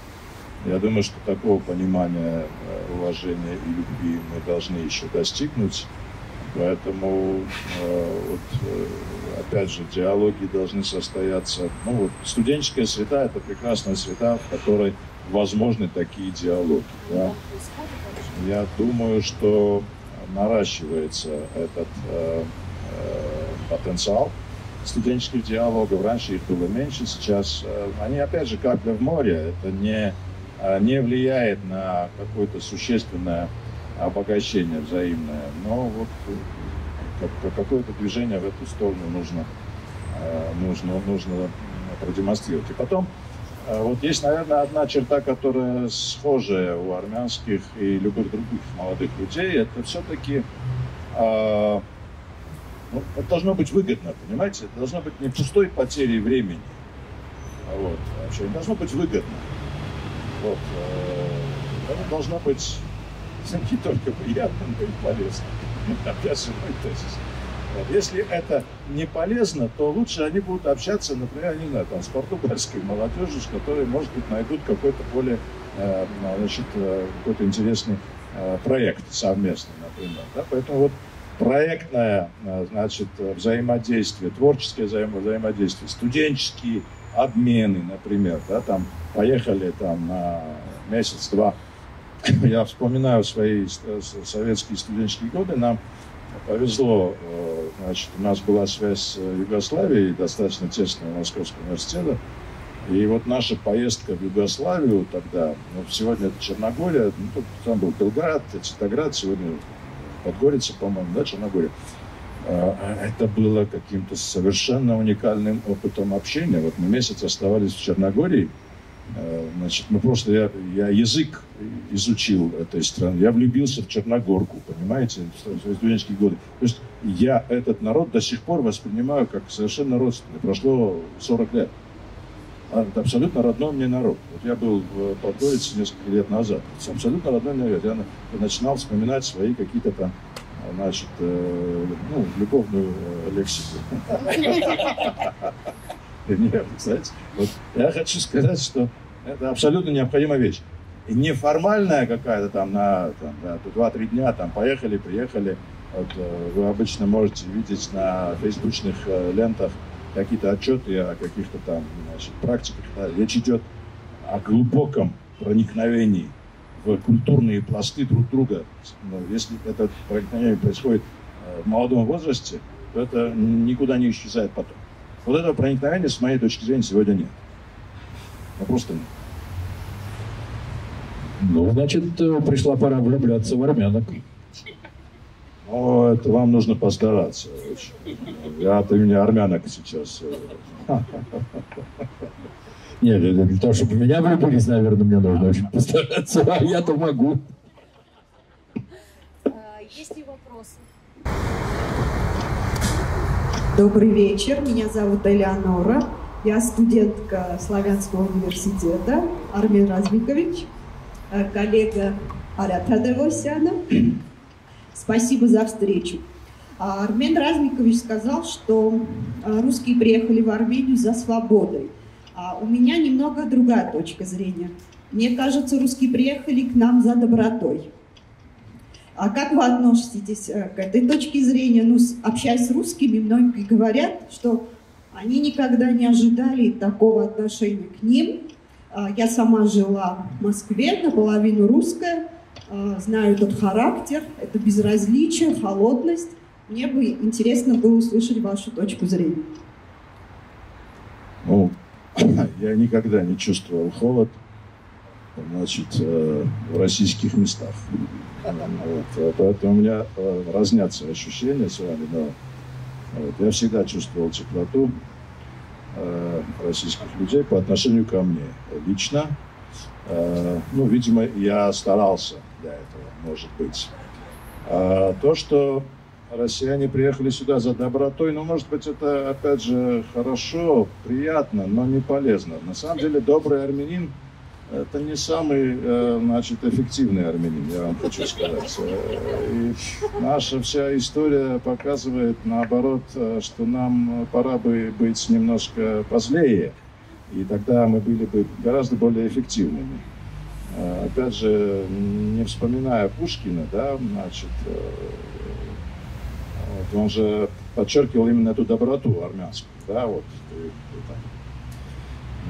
Я думаю, что такого понимания, уважения и любви мы должны еще достигнуть. Поэтому, э, вот, э, опять же, диалоги должны состояться. Ну, вот, студенческая среда – это прекрасная среда, в которой возможны такие диалоги. Да? Я думаю, что наращивается этот э, э, потенциал. студенческих диалогов. Раньше их было меньше, сейчас они, опять же, капля в море. Это не, не влияет на какое-то существенное обогащение взаимное. Но вот какое-то движение в эту сторону нужно, нужно, нужно продемонстрировать. И потом, вот есть, наверное, одна черта, которая схожая у армянских и любых других молодых людей. Это все-таки... Ну, это должно быть выгодно, понимаете? Это должно быть не пустой потерей времени. Вот. Вообще, это должно быть выгодно. Вот. Это должно быть не только приятно, но и полезно. Опять мой тезис. Вот. Если это не полезно, то лучше они будут общаться, например, не знаю, там, с португальской молодежью, с которой, может быть, найдут какой-то более, значит, какой-то интересный проект совместный, например. Да? Поэтому вот проектное, значит, взаимодействие, творческое взаимодействие, студенческие обмены, например, да, там поехали там на месяц-два. Я вспоминаю свои советские студенческие годы, нам повезло, значит, у нас была связь с Югославией, достаточно тесная у Московского университета, и вот наша поездка в Югославию тогда, ну, сегодня это Черногория, ну, тут, там был Белград, Титоград, сегодня Подгорица, по-моему, да, Черногория. Это было каким-то совершенно уникальным опытом общения. Вот мы месяц оставались в Черногории. Значит, мы просто, я, я язык изучил этой страны. Я влюбился в Черногорку, понимаете, в студенческие годы. То есть я этот народ до сих пор воспринимаю как совершенно родственный. Прошло сорок лет. Это абсолютно родной мне народ. Вот я был в Подгорице несколько лет назад. Это абсолютно родной народ. Я начинал вспоминать свои какие-то там, значит, э, ну, любовную лексику. Я хочу сказать, что это абсолютно необходимая вещь. Неформальная какая-то там на два-три дня, там поехали, приехали. Вы обычно можете видеть на фейсбучных лентах какие-то отчеты о каких-то там, значит, практиках. Да. Речь идет о глубоком проникновении в культурные пласты друг друга. Но если это проникновение происходит в молодом возрасте, то это никуда не исчезает потом. Вот этого проникновения, с моей точки зрения, сегодня нет. Но просто нет. Ну, значит, пришла пора влюбляться в армянок. О, это вам нужно постараться. Я от имени армянок сейчас. Нет, для того, чтобы меня влюбились, наверное, мне нужно очень постараться. А я-то могу. Есть ли вопросы? Добрый вечер. Меня зовут Элеонора. Я студентка Славянского университета. Армен Размикович, коллега Аря Тадевосяна. Спасибо за встречу. Армен Размикович сказал, что русские приехали в Армению за свободой. А у меня немного другая точка зрения. Мне кажется, русские приехали к нам за добротой. А как вы относитесь к этой точке зрения? Ну, общаясь с русскими, многие говорят, что они никогда не ожидали такого отношения к ним. Я сама жила в Москве, наполовину русская. Знаю этот характер, это безразличие, холодность. Мне бы интересно было услышать вашу точку зрения. Ну, я никогда не чувствовал холод, значит, в российских местах. Вот, поэтому у меня разнятся ощущения с вами. Но вот, я всегда чувствовал теплоту российских людей по отношению ко мне лично. Ну, видимо, я старался для этого, может быть. А то, что россияне приехали сюда за добротой, ну, может быть, это, опять же, хорошо, приятно, но не полезно. На самом деле, добрый армянин – это не самый, значит, эффективный армянин, я вам хочу сказать. И наша вся история показывает, наоборот, что нам пора бы быть немножко позлее. И тогда мы были бы гораздо более эффективными. Опять же, не вспоминая Пушкина, да, значит, вот он же подчеркивал именно эту доброту армянскую. Да, вот, и, и,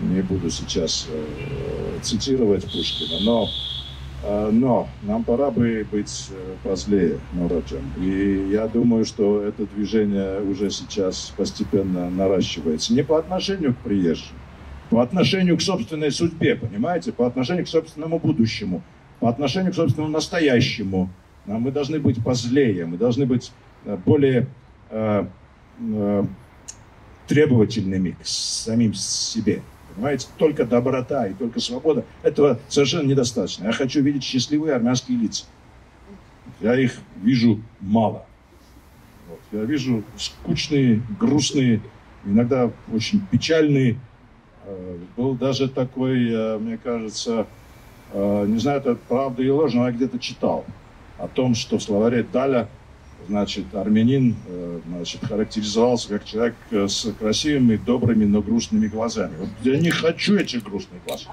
там, не буду сейчас цитировать Пушкина, но Но нам пора бы быть позлее народом. И я думаю, что это движение уже сейчас постепенно наращивается. Не по отношению к приезжим, по отношению к собственной судьбе, понимаете? По отношению к собственному будущему, по отношению к собственному настоящему. Мы должны быть позлее, мы должны быть более э, э, требовательными к самим себе. Понимаете, только доброта и только свобода, этого совершенно недостаточно. Я хочу видеть счастливые армянские лица. Я их вижу мало. Вот. Я вижу скучные, грустные, иногда очень печальные. Был даже такой, мне кажется, не знаю, это правда или ложь, но я где-то читал о том, что в словаре Даля, значит, армянин, значит, характеризовался как человек с красивыми, добрыми, но грустными глазами. Вот я не хочу этих грустных глаз.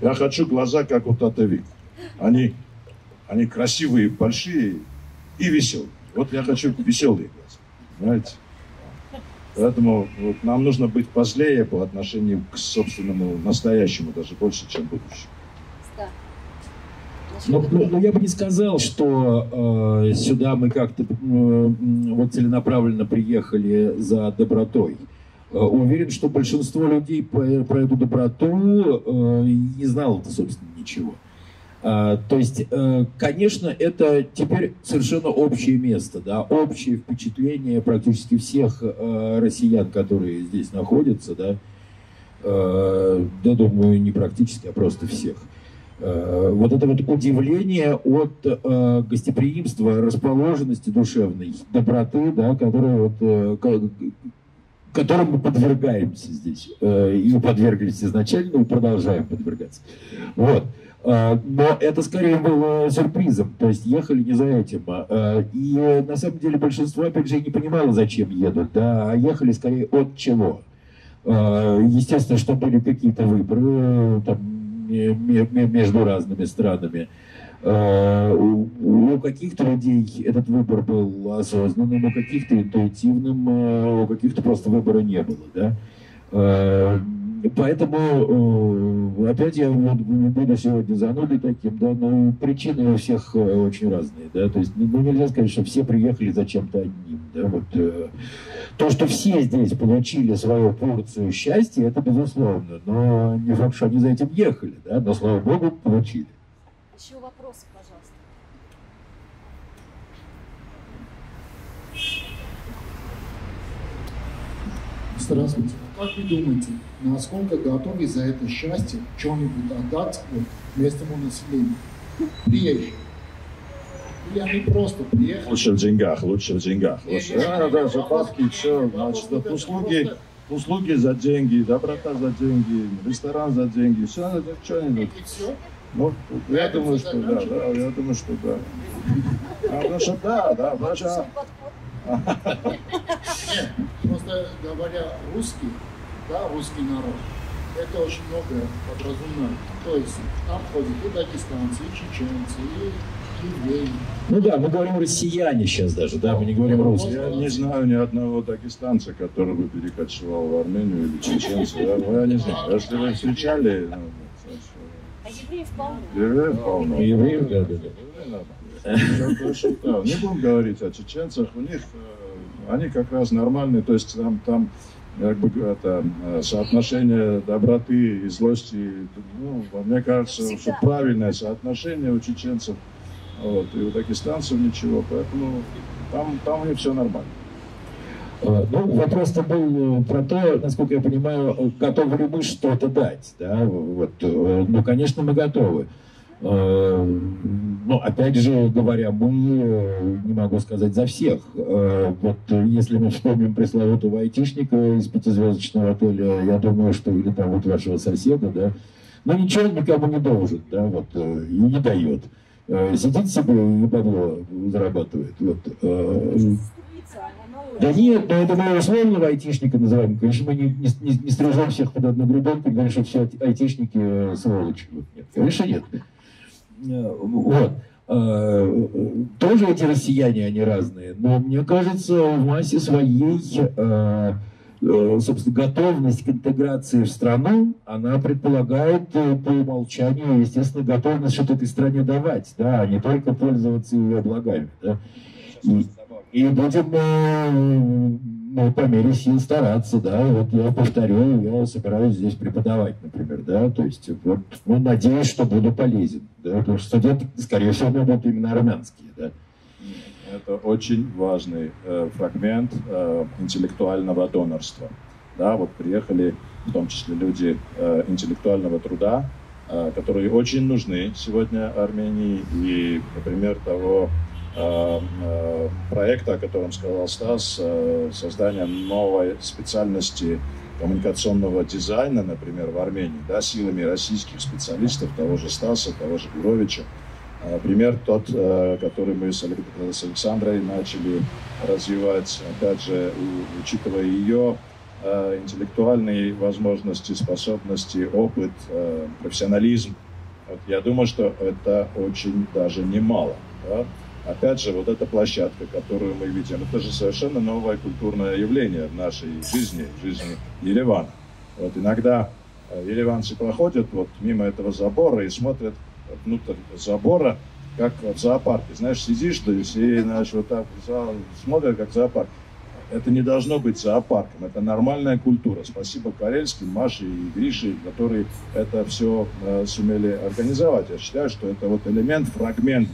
Я хочу глаза, как у Татевик. Они, они красивые, большие и веселые. Вот я хочу веселые глаза. Понимаете? Поэтому вот, нам нужно быть позлее по отношению к собственному настоящему, даже больше, чем будущему. Но, но я бы не сказал, что э, сюда мы как-то э, вот целенаправленно приехали за добротой. Э, уверен, что большинство людей про, про эту доброту э, не знало, собственно, ничего. Э, то есть, э, конечно, это теперь совершенно общее место, да, общее впечатление практически всех э, россиян, которые здесь находятся, да, э, да, думаю, не практически, а просто всех. Вот это вот удивление от э, гостеприимства, расположенности душевной, доброты, да, которую вот, э, которым мы подвергаемся здесь. Э, и подверглись изначально, и продолжаем подвергаться. Вот. Э, но это скорее было сюрпризом, то есть ехали не за этим. Э, и на самом деле большинство, опять же, не понимало, зачем едут, да, а ехали скорее от чего. Э, естественно, что были какие-то выборы, там, между разными странами. У каких-то людей этот выбор был осознанным, у каких-то интуитивным, у каких-то просто выбора не было. Да? Поэтому, опять я буду сегодня занудой таким, да, но причины у всех очень разные. Да? То есть, ну, нельзя сказать, что все приехали за чем-то одним. Да? Вот. То, что все здесь получили свою порцию счастья, это безусловно. Но не факт, что они за этим ехали, да? Но, слава богу, получили. Еще вопросы, пожалуйста. Здравствуйте. Как вы думаете, насколько готовы за это счастье что-нибудь отдать местному населению? Приезжие. Или они просто приехали? Лучше в деньгах, лучше в деньгах. Лучше. Да, да, закладки, все. Значит, услуги, услуги за деньги, доброта за деньги, ресторан за деньги, все надо что-нибудь. Ну, я думаю, что да, да, я думаю, что да. А потому что да, да, потому что... Нет, просто говоря русский, да, русский народ, это очень многое подразумевает. То есть там ходят и дагестанцы, и чеченцы, и евреи. Ну да, мы говорим россияне сейчас даже, да, мы не говорим русские. Я не знаю ни одного дагестанца, который бы перекочевал в Армению или чеченца. Я, я не знаю, если вы встречали... Ну, а евреев полно. Евреев полно. Евреев, да, да, да. Не будем говорить о чеченцах, у них они как раз нормальные, то есть там, там как бы это соотношение доброты и злости, ну, мне кажется, что правильное соотношение у чеченцев, вот, и у дагестанцев ничего, поэтому там, там у них все нормально. Ну, вопрос-то был про то, насколько я понимаю, готовы ли мы что-то дать, да, вот, ну, конечно, мы готовы. Но, опять же говоря, мы, не могу сказать за всех. Вот если мы вспомним пресловутого айтишника из пятизвездочного отеля, я думаю, что или там вот вашего соседа, да, но ничего никому не должен, да, вот, и не дает. Сидит себе и бабло зарабатывает. Вот. Да нет, но это мы условного айтишника называем. Конечно, мы не, не, не стрижем всех под одну гребенку, говорим, что все айтишники сволочи. Нет, конечно, нет. Вот. Тоже эти россияне, они разные, но мне кажется, в массе своей собственно, готовность к интеграции в страну, она предполагает по умолчанию, естественно, готовность что-то этой стране давать, да, а не только пользоваться ее благами. Да. И, и будем ну, по мере сил стараться, да, вот я повторю, я собираюсь здесь преподавать, например, да, то есть, вот, ну, надеюсь, что буду полезен, да, потому что студенты, скорее всего, будут именно армянские, да. Это очень важный э, фрагмент э, интеллектуального донорства. Да, вот приехали в том числе люди э, интеллектуального труда, э, которые очень нужны сегодня Армении. И пример того э, э, проекта, о котором сказал Стас, э, создание новой специальности коммуникационного дизайна, например, в Армении, да, силами российских специалистов, того же Стаса, того же Гуровича. Пример тот, который мы с Александрой начали развивать, опять же, учитывая ее интеллектуальные возможности, способности, опыт, профессионализм. Вот я думаю, что это очень даже немало. Да? Опять же, вот эта площадка, которую мы видим, это же совершенно новое культурное явление в нашей жизни, в жизни Еревана. Вот иногда ереванцы проходят вот мимо этого забора и смотрят внутрь забора, как в зоопарке. Знаешь, сидишь, да, и все, знаешь, вот так смотрят, как зоопарк. Это не должно быть зоопарком, это нормальная культура. Спасибо Карельским, Маше и Грише, которые это все э, сумели организовать. Я считаю, что это вот элемент, фрагмент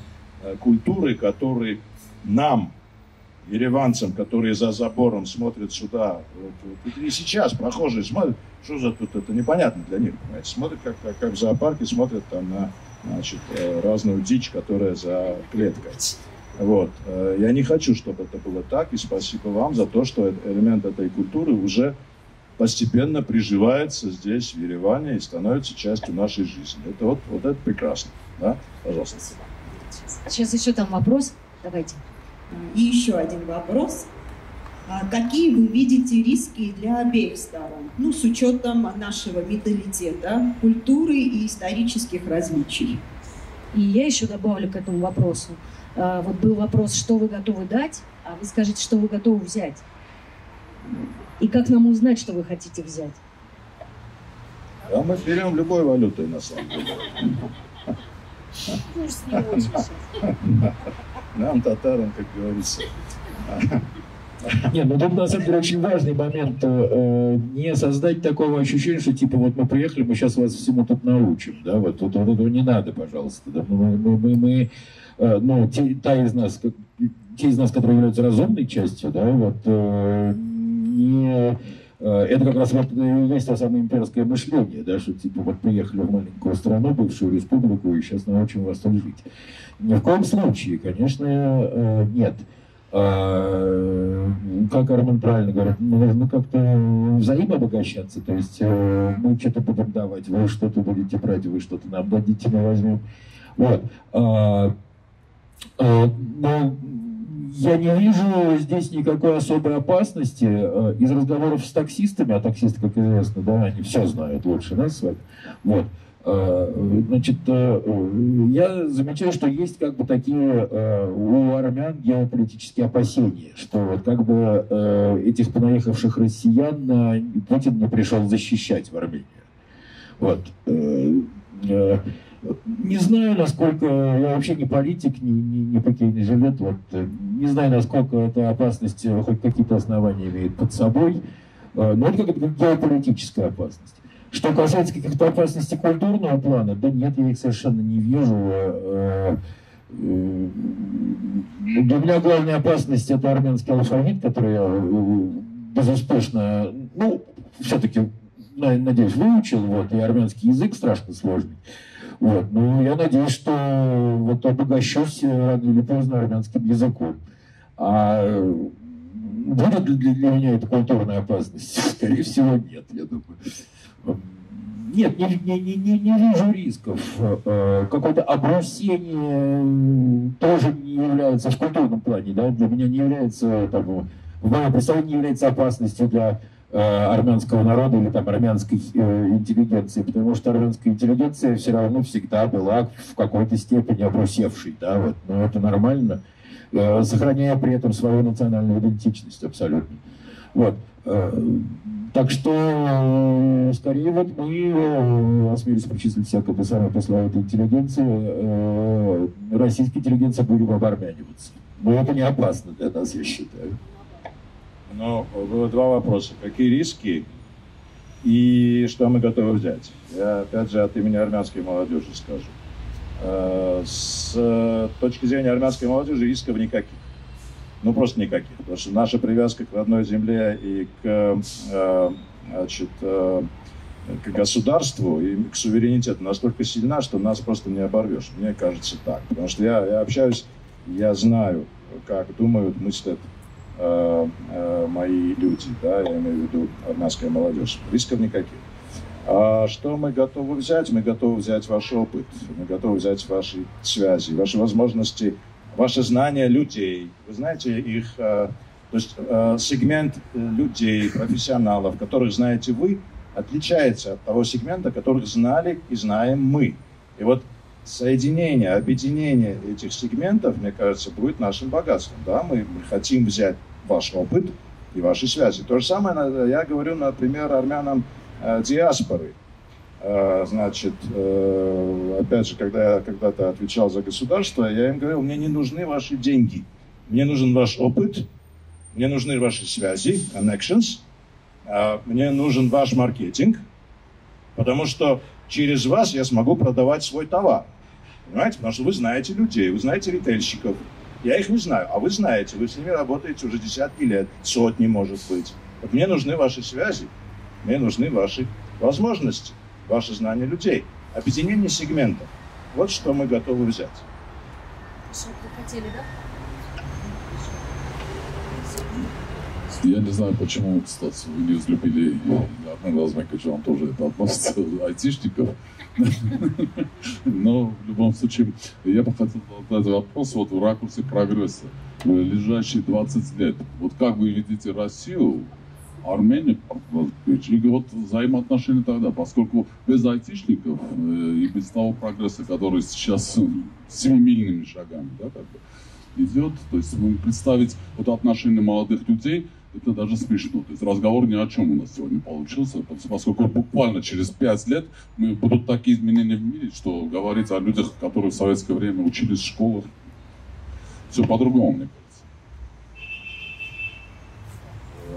э, культуры, который нам, ереванцам, которые за забором смотрят сюда, вот, вот, и сейчас прохожие смотрят, что за тут, это непонятно для них, понимаете, смотрят, как, как, как в зоопарке смотрят там на, значит, разную дичь, которая за клеткой. Вот. Я не хочу, чтобы это было так, и спасибо вам за то, что элемент этой культуры уже постепенно приживается здесь, в Ереване, и становится частью нашей жизни. Это вот, вот это прекрасно. Да? Пожалуйста. Спасибо. Сейчас еще там вопрос. Давайте. И еще один вопрос. Какие вы видите риски для обеих сторон, ну, с учетом нашего менталитета, культуры и исторических различий? И я еще добавлю к этому вопросу. Вот был вопрос, что вы готовы дать, а вы скажите, что вы готовы взять. И как нам узнать, что вы хотите взять? А мы берем любой валютой, на самом деле. Нам, татарам, как говорится. Нет, ну тут на самом деле очень важный момент, э, не создать такого ощущения, что типа вот мы приехали, мы сейчас вас всему тут научим, да, вот, вот, вот этого не надо, пожалуйста, да, мы, мы, мы э, ну, те, та из нас, те из нас, которые являются разумной частью, да, вот, э, не... Это как раз вот, есть то самое имперское мышление, да, что типа вот приехали в маленькую страну, бывшую республику, и сейчас научим вас тут жить. Ни в коем случае, конечно, нет. Как Армен правильно говорит, нужно как-то взаимообогащаться, то есть мы что-то будем давать, вы что-то будете брать, вы что-то нам дадите, мы возьмем. Вот. Но я не вижу здесь никакой особой опасности. Из разговоров с таксистами, а таксисты, как известно, да, они все знают лучше нас с вами. Вот. Значит, я замечаю, что есть как бы такие у армян геополитические опасения, что вот как бы этих понаехавших россиян Путин не пришел защищать в Армению. Вот. Не знаю, насколько, я вообще не политик, не, не, не покойный жилет, вот, не знаю, насколько эта опасность хоть какие-то основания имеет под собой, но это как-то геополитическая опасность. Что касается каких-то опасностей культурного плана, да нет, я их совершенно не вижу. Для меня главная опасность — это армянский алфавит, который я безуспешно, ну, все-таки, надеюсь, выучил, вот, и армянский язык страшно сложный. Вот. Ну, я надеюсь, что вот обогащусь рано или поздно армянским языком. А будет ли для, для меня это культурная опасность? Скорее всего, нет, я думаю. Нет, не, не, не, не вижу рисков. Какое-то обрусение тоже не является в культурном плане, да, для меня не является, там, в моем представлении не является опасностью для армянского народа или там армянской э, интеллигенции, потому что армянская интеллигенция все равно всегда была в какой-то степени обрусевшей, да, вот, но это нормально, э, сохраняя при этом свою национальную идентичность абсолютно. Вот. Так что, скорее, вот мы осмелились причислить себя к эпосарам после этой интеллигенции. Российская интеллигенция будем обармяниваться. Но это не опасно для нас, я считаю. Но было два вопроса. Какие риски и что мы готовы взять? Я, опять же, от имени армянской молодежи скажу. С точки зрения армянской молодежи рисков никаких. Ну, просто никаких. Потому что наша привязка к родной земле и к, значит, к государству, и к суверенитету настолько сильна, что нас просто не оборвешь. Мне кажется так. Потому что я, я общаюсь, я знаю, как думают, мыслят э, э, мои люди. Да, я имею в виду армянская молодежь. Рисков никаких. А что мы готовы взять? Мы готовы взять ваш опыт. Мы готовы взять ваши связи, ваши возможности, ваше знание людей, вы знаете их, то есть сегмент людей, профессионалов, которых знаете вы, отличается от того сегмента, которых знали и знаем мы. И вот соединение, объединение этих сегментов, мне кажется, будет нашим богатством. Да? Мы, мы хотим взять ваш опыт и ваши связи. То же самое я говорю, например, армянам диаспоры. Значит, опять же, когда я когда-то отвечал за государство, я им говорил, мне не нужны ваши деньги, мне нужен ваш опыт, мне нужны ваши связи, connections, мне нужен ваш маркетинг, потому что через вас я смогу продавать свой товар, понимаете, потому что вы знаете людей, вы знаете ритейльщиков, я их не знаю, а вы знаете, вы с ними работаете уже десятки лет, сотни, может быть. Вот мне нужны ваши связи, мне нужны ваши возможности, ваше знание людей, объединение сегментов. Вот что мы готовы взять. Вы хотели, да? Я не знаю, почему, кстати, вы не взлюбили, я одной раз накачал, он тоже это относится, айтишников. Но в любом случае, я бы хотел задать вопрос вот в ракурсе прогресса. Ближайшие двадцать лет. Вот как вы видите Россию, Армения, и вот взаимоотношения тогда, поскольку без айтишников и без того прогресса, который сейчас семимильными шагами, да, как бы, идет, то есть представить вот отношения молодых людей, это даже смешно. То есть разговор ни о чем у нас сегодня получился, поскольку буквально через пять лет мы, будут такие изменения в мире, что говорить о людях, которые в советское время учились в школах, все по-другому, мне кажется.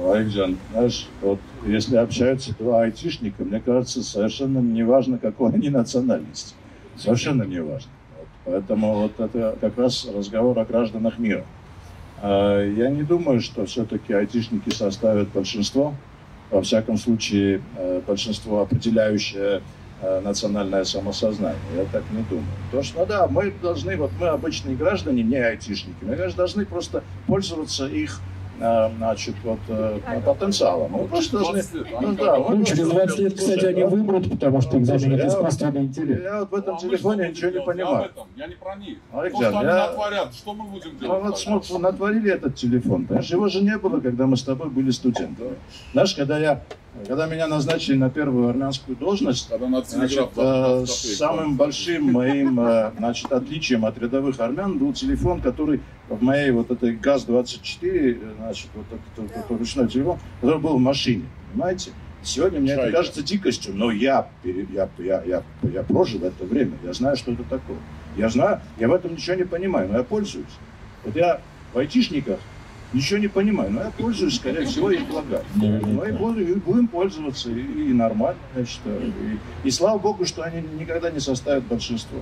Айджан, знаешь, вот если общаются два айтишника, мне кажется, совершенно не важно, какой они национальности. Совершенно не важно. Вот. Поэтому вот это как раз разговор о гражданах мира. Я не думаю, что все-таки айтишники составят большинство. Во всяком случае, большинство определяющее национальное самосознание. Я так не думаю. Потому что, ну да, мы должны, вот мы обычные граждане, не айтишники, мы должны просто пользоваться их, значит, вот потенциалом. Мы просто должны... Ну, да, ну, через двадцать лет, кстати, они выберут, потому что им заменят искусственный интеллект. Я вот в этом телефоне ничего не понимаю. Я не про них. Просто они натворят. Что мы будем делать? Мы вот натворили этот телефон. Его же не было, когда мы с тобой были студентами. Знаешь, когда я... Когда меня назначили на первую армянскую должность, значит, э, самым большим моим э, значит, отличием от рядовых армян был телефон, который в моей вот этой ГАЗ двадцать четыре, значит, вот этот, этот, этот ручной телефон, который был в машине, понимаете? Сегодня мне это кажется дикостью, но я, я, я, я, я прожил это время, я знаю, что это такое. Я знаю, я в этом ничего не понимаю, но я пользуюсь. Вот я в айтишниках ничего не понимаю, но я пользуюсь, скорее всего, их благами. Мы будем пользоваться, и, и нормально, я считаю. И, и слава богу, что они никогда не составят большинство.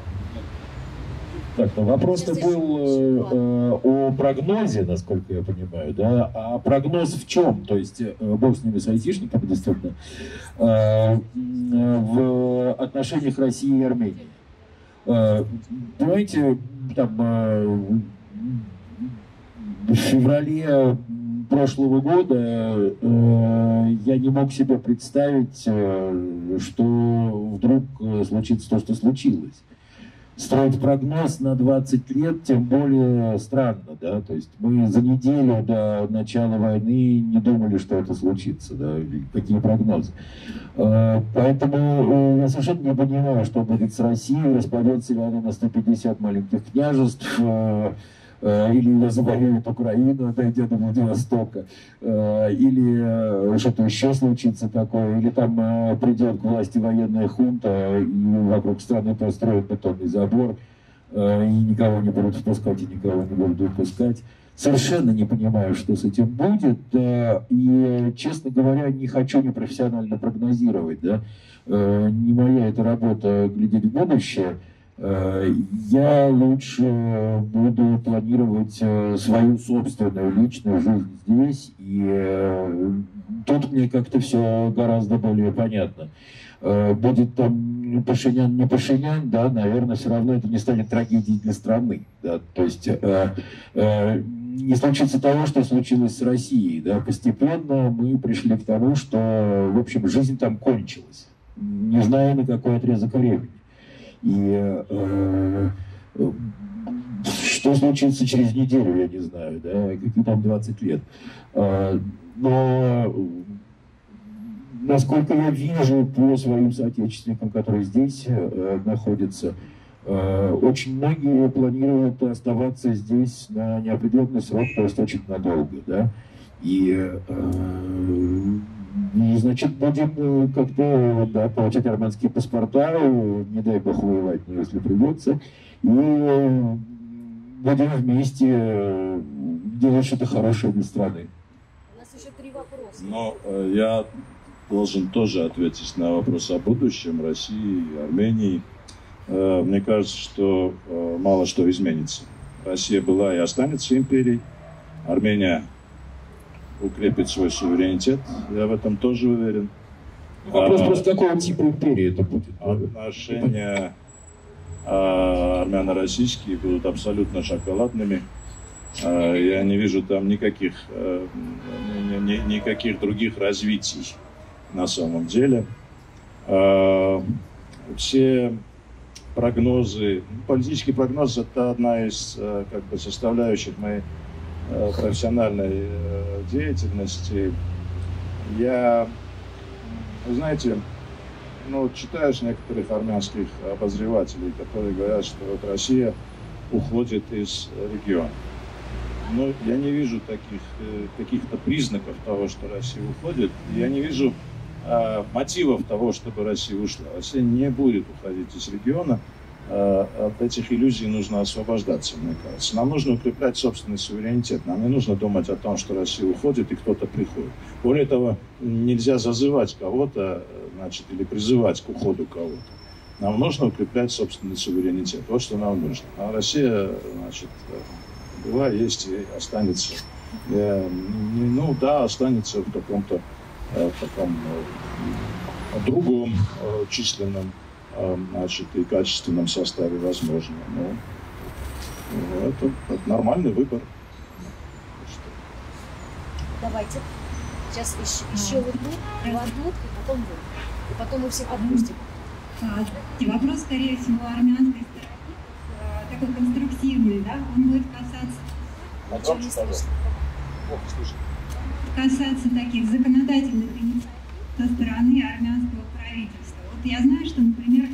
Так, ну, вопрос-то был э, о прогнозе, насколько я понимаю, да? А прогноз в чем? То есть, э, бог с ними, с айтишниками, действительно, э, в отношениях России и Армении. Э, понимаете, там... Э, В феврале прошлого года э, я не мог себе представить, э, что вдруг случится то, что случилось. Строить прогноз на двадцать лет, тем более странно, да, то есть мы за неделю до начала войны не думали, что это случится, да, какие прогнозы. Э, поэтому э, я совершенно не понимаю, что будет с Россией, распадется ли она на сто пятьдесят маленьких княжеств, э, или заболеет Украина, дойдя до Владивостока, или что-то еще случится такое, или там придет к власти военная хунта, и вокруг страны построят бетонный забор, и никого не будут впускать, и никого не будут выпускать. Совершенно не понимаю, что с этим будет, и, честно говоря, не хочу непрофессионально прогнозировать, да, не моя эта работа глядеть в будущее. Я лучше буду планировать свою собственную личную жизнь здесь, и тут мне как-то все гораздо более понятно. Будет там Пашинян, не Пашинян, да, наверное, все равно это не станет трагедией для страны, да, то есть не случится того, что случилось с Россией, да, постепенно мы пришли к тому, что, в общем, жизнь там кончилась, не зная, на какой отрезок времени. И э, э, что случится через неделю, я не знаю, да, какие там двадцать лет. Э, но, насколько я вижу по своим соотечественникам, которые здесь э, находятся, э, очень многие планируют оставаться здесь на неопределенный срок, то есть очень надолго, да. И, э, И, значит, будем как-то, да, получать армянские паспорта, не дай бог воевать, но если придется, и будем вместе делать что-то хорошее для страны. У нас еще три вопроса. Но я должен тоже ответить на вопрос о будущем России, Армении. Мне кажется, что мало что изменится. Россия была и останется империей. Армения укрепить свой суверенитет, я в этом тоже уверен. Вопрос а, просто, какого типа империи это будет? Отношения а, армяно-российские будут абсолютно шоколадными. А, я не вижу там никаких, а, ни, ни, никаких других развитий на самом деле. А, все прогнозы, политический прогноз — это одна из как бы составляющих моей профессиональной деятельности. Я, вы знаете, ну, читаешь некоторых армянских обозревателей, которые говорят, что вот Россия уходит из региона. Но я не вижу таких, каких-то признаков того, что Россия уходит. Я не вижу а, мотивов того, чтобы Россия ушла. Россия не будет уходить из региона. От этих иллюзий нужно освобождаться, мне кажется. Нам нужно укреплять собственный суверенитет. Нам не нужно думать о том, что Россия уходит и кто-то приходит. Более того, нельзя зазывать кого-то, значит, или призывать к уходу кого-то. Нам нужно укреплять собственный суверенитет. Вот что нам нужно. А Россия, значит, была, есть и останется. Ну да, останется в каком-то таком другом численном, значит, и качественном составе, возможно. Но это, это нормальный выбор. Давайте. Сейчас еще одну, и потом вы. И потом мы всех отпустим. И вопрос, скорее всего, армянской стороны, такой конструктивный, да? Он будет касаться... Касаться таких законодательных инициатив со стороны армянского правительства. Я знаю, что, например,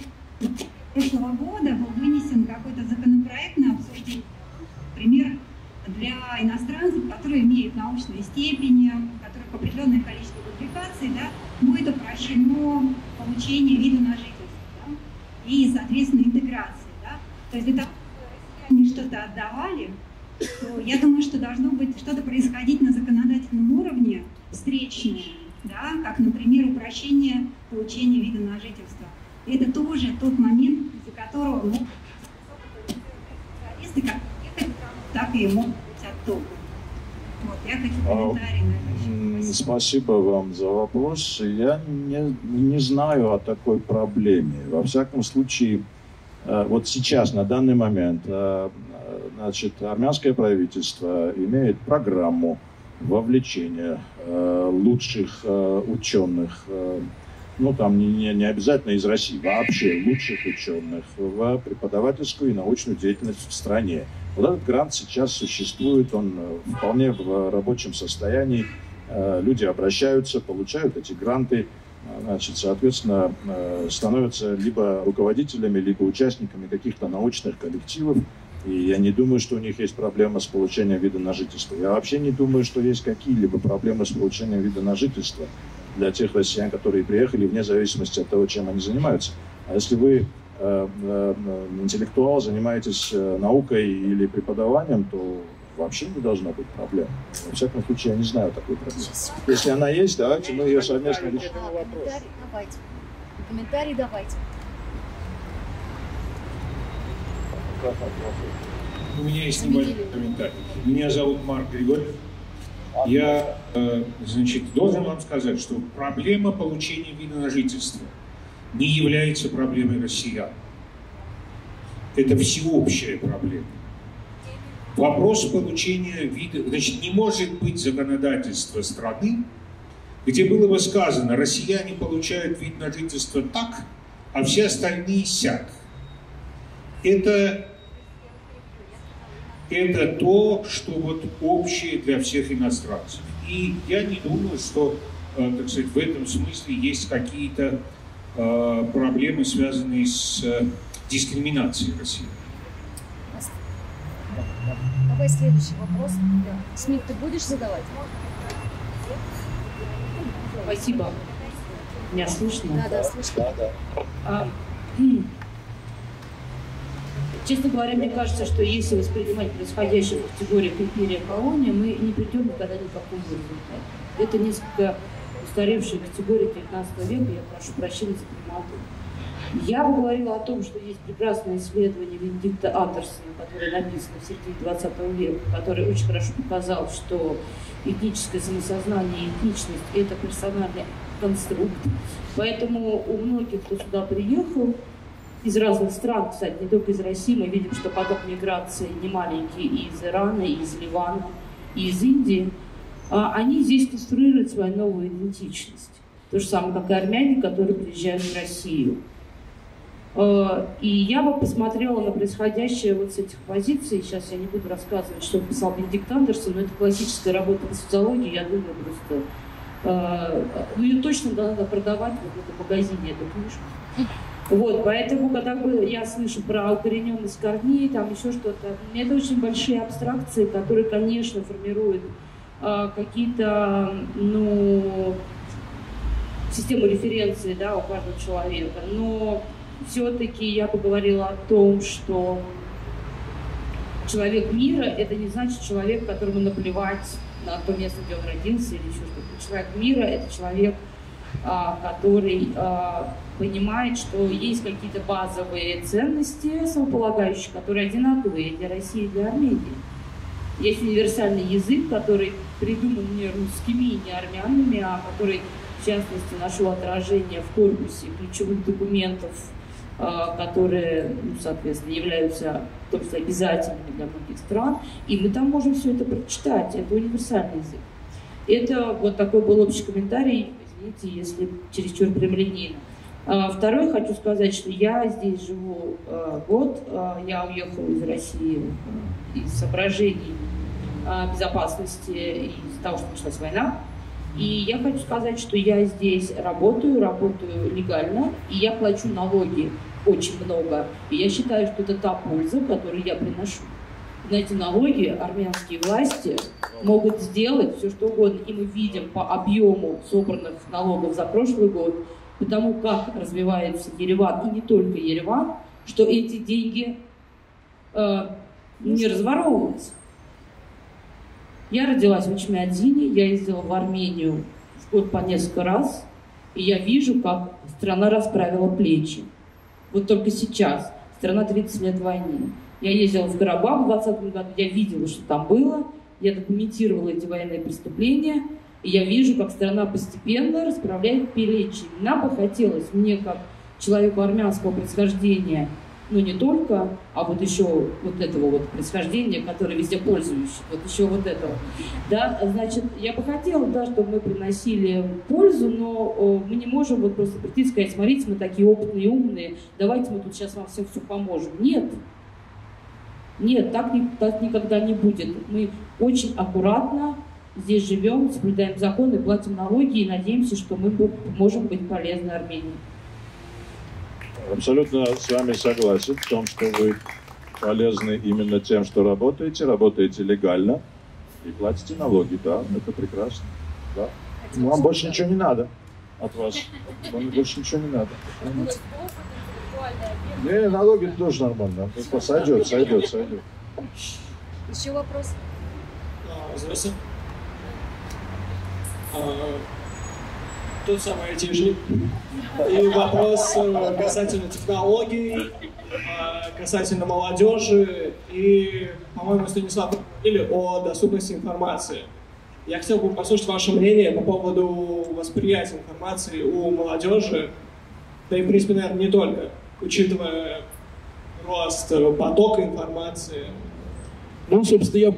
прошлого года был вынесен какой-то законопроект на обсуждение, например, для иностранцев, которые имеют научные степени, у которых определенное количество публикаций, да, будет упрощено получение вида на жительство, да, и, соответственно, интеграции. Да. То есть для того, чтобы россияне что-то отдавали, то я думаю, что должно быть что-то происходить на законодательном уровне встречное. Да, как, например, упрощение получения вида на жительство. Это тоже тот момент, из-за которого могут специалисты как ехать, так и могут быть оттуда. Вот, я хочу комментарий на это. Спасибо вам за вопрос. Я не, не знаю о такой проблеме. Во всяком случае, вот сейчас, на данный момент, значит, армянское правительство имеет программу вовлечение э, лучших э, ученых, э, ну там не, не, не обязательно из России, вообще лучших ученых в преподавательскую и научную деятельность в стране. Вот этот грант сейчас существует, он вполне в рабочем состоянии, э, люди обращаются, получают эти гранты, значит, соответственно, э, становятся либо руководителями, либо участниками каких-то научных коллективов, И я не думаю, что у них есть проблема с получением вида на жительство. Я вообще не думаю, что есть какие-либо проблемы с получением вида на жительство для тех россиян, которые приехали, вне зависимости от того, чем они занимаются. А если вы э, э, интеллектуал, занимаетесь наукой или преподаванием, то вообще не должно быть проблем. Во всяком случае, я не знаю такой проблемы. Если она есть, давайте мы ее совместно решим. Комментарий давайте. Комментарий давайте. У меня есть небольшой комментарий. Меня зовут Марк Григорьев. Я, значит, должен вам сказать, что проблема получения вида на жительство не является проблемой россиян. Это всеобщая проблема. Вопрос получения вида... Значит, не может быть законодательства страны, где было бы сказано, россияне получают вид на жительство так, а все остальные сяк. Это, это то, что вот общее для всех иностранцев. И я не думаю, что, так сказать, в этом смысле есть какие-то э, проблемы, связанные с дискриминацией России. Давай следующий вопрос. Смит, ты будешь задавать? Спасибо. Меня слышно? Да, да, слышно. Да, да. А, Честно говоря, мне кажется, что если воспринимать происходящее в категориях империя-колония, мы не придем никогда ни к какому результату. Это несколько устаревшая категория девятнадцатого века, я прошу прощения за прямоту. Я бы говорила о том, что есть прекрасное исследование Венедикта Андерсона, которое написано в середине двадцатого века, которое очень хорошо показало, что этническое самосознание и этничность – это персональный конструкт. Поэтому у многих, кто сюда приехал, из разных стран, кстати, не только из России, мы видим, что поток миграции немаленький и из Ирана, и из Ливана, и из Индии. Они здесь конструируют свою новую идентичность. То же самое, как и армяне, которые приезжают в Россию. И я бы посмотрела на происходящее вот с этих позиций. Сейчас я не буду рассказывать, что писал Венедикт Андерсон, но это классическая работа по социологии, я думаю, просто... Ну, ее точно надо продавать в магазине, эту книжку. Вот, поэтому, когда я слышу про укорененность корней, там еще что-то, это очень большие абстракции, которые, конечно, формируют э, какие-то, ну, систему референции, да, у каждого человека. Но все-таки я поговорила о том, что человек мира – это не значит человек, которому наплевать на то место, где он родился или еще что-то. Человек мира – это человек, который а, понимает, что есть какие-то базовые ценности самополагающие, которые одинаковые для России и для Армении. Есть универсальный язык, который придуман не русскими и не армянами, а который, в частности, нашел отражение в корпусе ключевых документов, а, которые, ну, соответственно, являются то, что обязательными для многих стран. И мы там можем все это прочитать. Это универсальный язык. Это вот такой был общий комментарий. Извините, если чересчур прямолинейно. Второе, хочу сказать, что я здесь живу год. Я уехала из России из соображений безопасности и из-за того, что началась война. И я хочу сказать, что я здесь работаю, работаю легально, и я плачу налоги очень много. И я считаю, что это та польза, которую я приношу. На эти налоги армянские власти могут сделать все, что угодно. И мы видим по объему собранных налогов за прошлый год, потому как развивается Ереван, и не только Ереван, что эти деньги э, не разворовываются. Я родилась в Эчмиадзине, я ездила в Армению в год по несколько раз, и я вижу, как страна расправила плечи. Вот только сейчас. Страна тридцать лет войны. Я ездила в Карабах в двадцатом году, я видела, что там было, я документировала эти военные преступления, и я вижу, как страна постепенно расправляет плечи. Нам бы хотелось, мне как человеку армянского происхождения, ну не только, а вот еще вот этого вот происхождения, которое везде пользующий, вот еще вот этого. Да, значит, я бы хотела, да, чтобы мы приносили пользу, но о, мы не можем вот просто прийти и сказать, смотрите, мы такие опытные, умные, давайте мы тут сейчас вам всем все поможем. Нет. Нет, так, так никогда не будет. Мы очень аккуратно здесь живем, соблюдаем законы, платим налоги и надеемся, что мы можем быть полезны Армении. Абсолютно с вами согласен в том, что вы полезны именно тем, что работаете, работаете легально и платите налоги, да, это прекрасно, да. Вам больше ничего не надо от вас, вам больше ничего не надо. Не, налоги тоже нормально, сойдет, сойдет, сойдет. Еще вопрос? Здравствуйте. Тот самый айтишник. И вопрос касательно технологий, касательно молодежи и, по-моему, Станислав, или о доступности информации. Я хотел бы послушать ваше мнение по поводу восприятия информации у молодежи, да и, в принципе, наверное, не только, учитывая рост потока информации. Ну, собственно, я,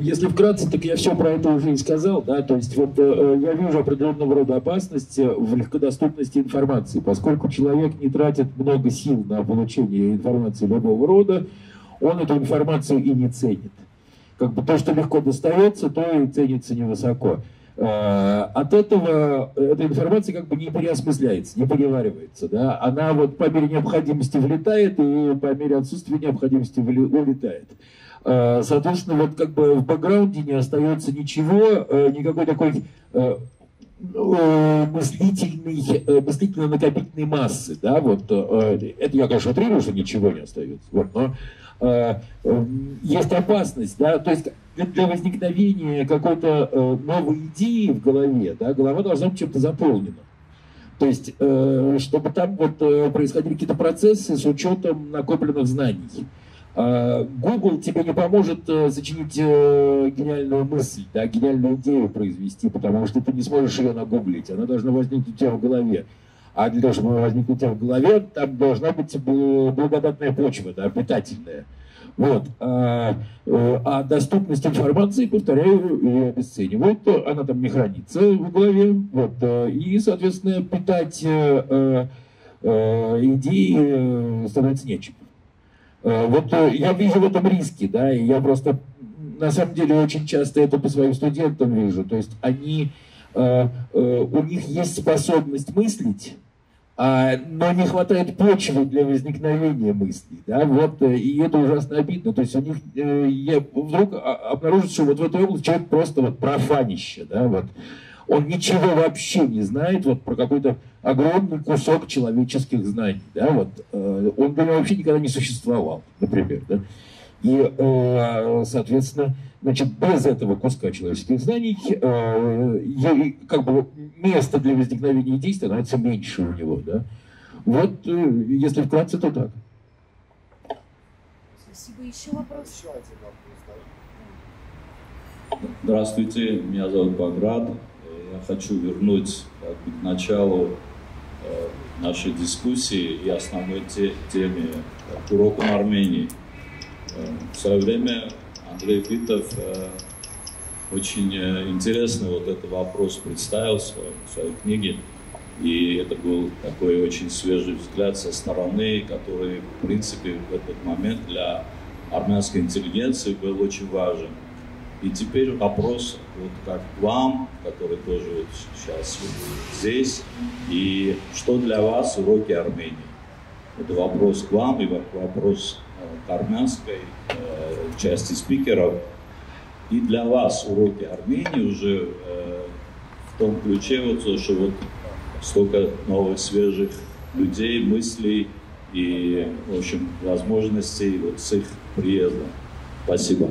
если вкратце, так я все про это уже и сказал, да, то есть вот э, я вижу определенного рода опасность в легкодоступности информации, поскольку человек не тратит много сил на получение информации любого рода, он эту информацию и не ценит. Как бы то, что легко достается, то и ценится невысоко. Э, от этого эта информация как бы не переосмысляется, не переваривается, да, она вот по мере необходимости влетает и по мере отсутствия необходимости улетает. Соответственно, вот как бы в бэкграунде не остается ничего, никакой такой мыслительной, мыслительно-накопительной массы, да, вот, это я, конечно, утрирую, что ничего не остается, вот, но есть опасность, да, то есть для возникновения какой-то новой идеи в голове, да, голова должна быть чем-то заполнена. То есть, чтобы там вот происходили какие-то процессы с учетом накопленных знаний. Google тебе не поможет сочинить гениальную мысль, да, гениальную идею произвести, потому что ты не сможешь ее нагуглить, она должна возникнуть у тебя в голове. А для того, чтобы она возникла у тебя в голове, там должна быть благодатная почва, да, питательная. Вот. А, а доступность информации, повторяю, ее обесценивают, она там не хранится в голове. Вот. И, соответственно, питать идеи становится нечем. Вот я вижу в этом риски, да, и я просто, на самом деле, очень часто это по своим студентам вижу, то есть они, э, э, у них есть способность мыслить, а, но не хватает почвы для возникновения мыслей, да, вот, и это ужасно обидно, то есть у них, э, я вдруг обнаружится, что вот в этой области человек просто вот профанище, да, вот, он ничего вообще не знает вот про какой-то огромный кусок человеческих знаний. Да, вот, э, он для него вообще никогда не существовал, например. Да? И, э, соответственно, значит, без этого куска человеческих знаний э, как бы место для возникновения идей становится меньше у него. Да? Вот, э, если вкратце, то так. Спасибо. Еще вопрос? Еще один вопрос. Здравствуйте, меня зовут Баград. Я хочу вернуть как бы, к началу э, нашей дискуссии и основной те, теме к урокам Армении. Э, в свое время Андрей Битов э, очень э, интересный вот этот вопрос представил в своей, в своей книге. И это был такой очень свежий взгляд со стороны, который, в принципе, в этот момент для армянской интеллигенции был очень важен. И теперь вопрос вот как к вам, который тоже вот сейчас здесь, и что для вас уроки Армении? Это вопрос к вам и вопрос к армянской части спикеров. И для вас уроки Армении уже в том ключе, вот, что вот столько новых, свежих людей, мыслей и, в общем, возможностей вот с их приездом. Спасибо.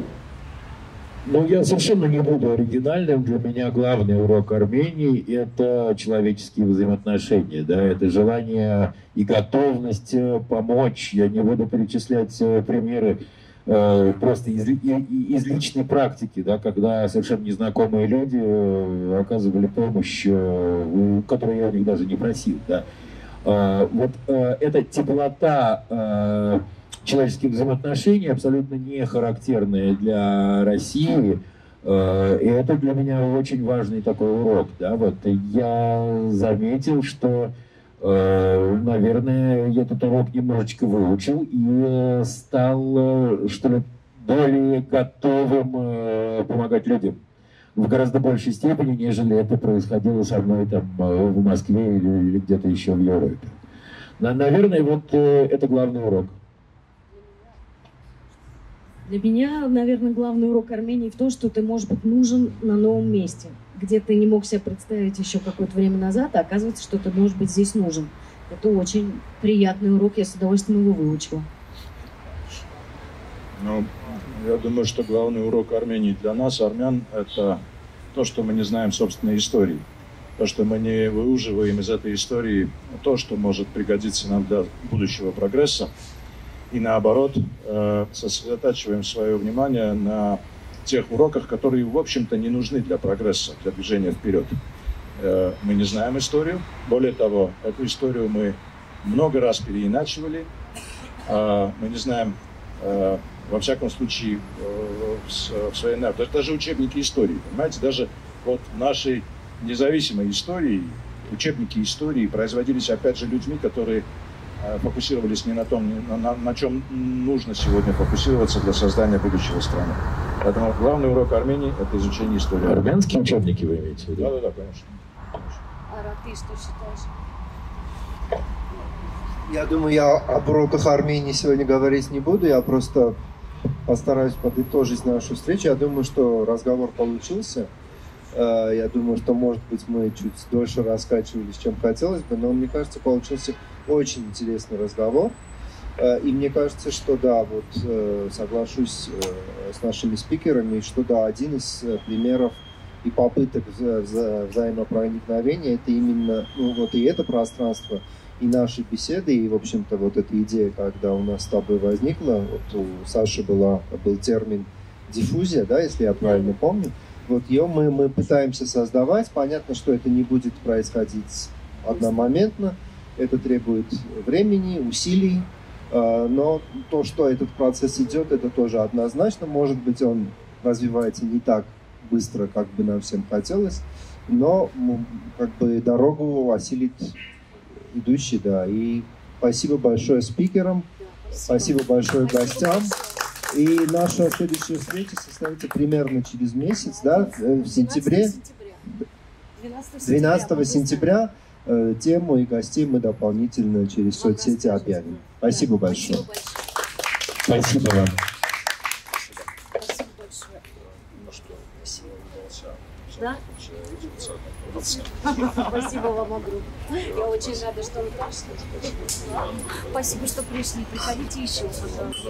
Ну, я совершенно не буду оригинальным. Для меня главный урок Армении – это человеческие взаимоотношения, да, это желание и готовность помочь. Я не буду перечислять примеры э, просто из, из личной практики, да, когда совершенно незнакомые люди оказывали помощь, которую я у них даже не просил, да. Э, вот э, эта теплота… Э, человеческие взаимоотношения абсолютно не характерные для России, э, и это для меня очень важный такой урок. Да? Вот, я заметил, что, э, наверное, я этот урок немножечко выучил и стал, что ли, более готовым э, помогать людям в гораздо большей степени, нежели это происходило со мной там, в Москве или, или где-то еще в Европе. Но, наверное, вот э, это главный урок. Для меня, наверное, главный урок Армении в том, что ты можешь быть нужен на новом месте, где ты не мог себе представить еще какое-то время назад, а оказывается, что ты можешь быть здесь нужен. Это очень приятный урок, я с удовольствием его выучила. Ну, я думаю, что главный урок Армении для нас, армян, это то, что мы не знаем собственной истории. То, что мы не выуживаем из этой истории то, что может пригодиться нам для будущего прогресса. И наоборот, сосредотачиваем свое внимание на тех уроках, которые, в общем-то, не нужны для прогресса, для движения вперед. Мы не знаем историю. Более того, эту историю мы много раз переиначивали. Мы не знаем, во всяком случае, в своей... Даже учебники истории, понимаете, даже вот в нашей независимой истории, учебники истории производились, опять же, людьми, которые фокусировались не на том, не на, на, на чем нужно сегодня фокусироваться для создания будущего страны. Поэтому главный урок Армении – это изучение истории. Армянские учебники вы имеете в виду? Да, да, да, конечно. конечно. Ара, ты что считаешь? Я думаю, я об уроках Армении сегодня говорить не буду, я просто постараюсь подытожить нашу встречу. Я думаю, что разговор получился. Я думаю, что, может быть, мы чуть дольше раскачивались, чем хотелось бы, но, мне кажется, получился очень интересный разговор. И мне кажется, что да, вот соглашусь с нашими спикерами, что да, один из примеров и попыток вза взаимопроникновения это именно ну, вот и это пространство, и наши беседы, и, в общем-то, вот эта идея, когда у нас с тобой возникла, вот у Саши была, был термин диффузия, да, если я правильно помню. Вот ее мы, мы пытаемся создавать. Понятно, что это не будет происходить одномоментно. Это требует времени, усилий. Но то, что этот процесс идет, это тоже однозначно. Может быть, он развивается не так быстро, как бы нам всем хотелось. Но как бы дорогу осилит идущий. Да. И спасибо большое спикерам. Спасибо большое гостям. И наша следующая встреча состоится примерно через месяц, да, в сентябре. двенадцатого сентября тему и гостей мы дополнительно через соцсети объявим. Спасибо большое. Спасибо вам. Спасибо большое. Ну что, спасибо. Да? Спасибо вам огромное. Я очень рада, что вы пришли. Спасибо, что пришли. Приходите еще. Спасибо.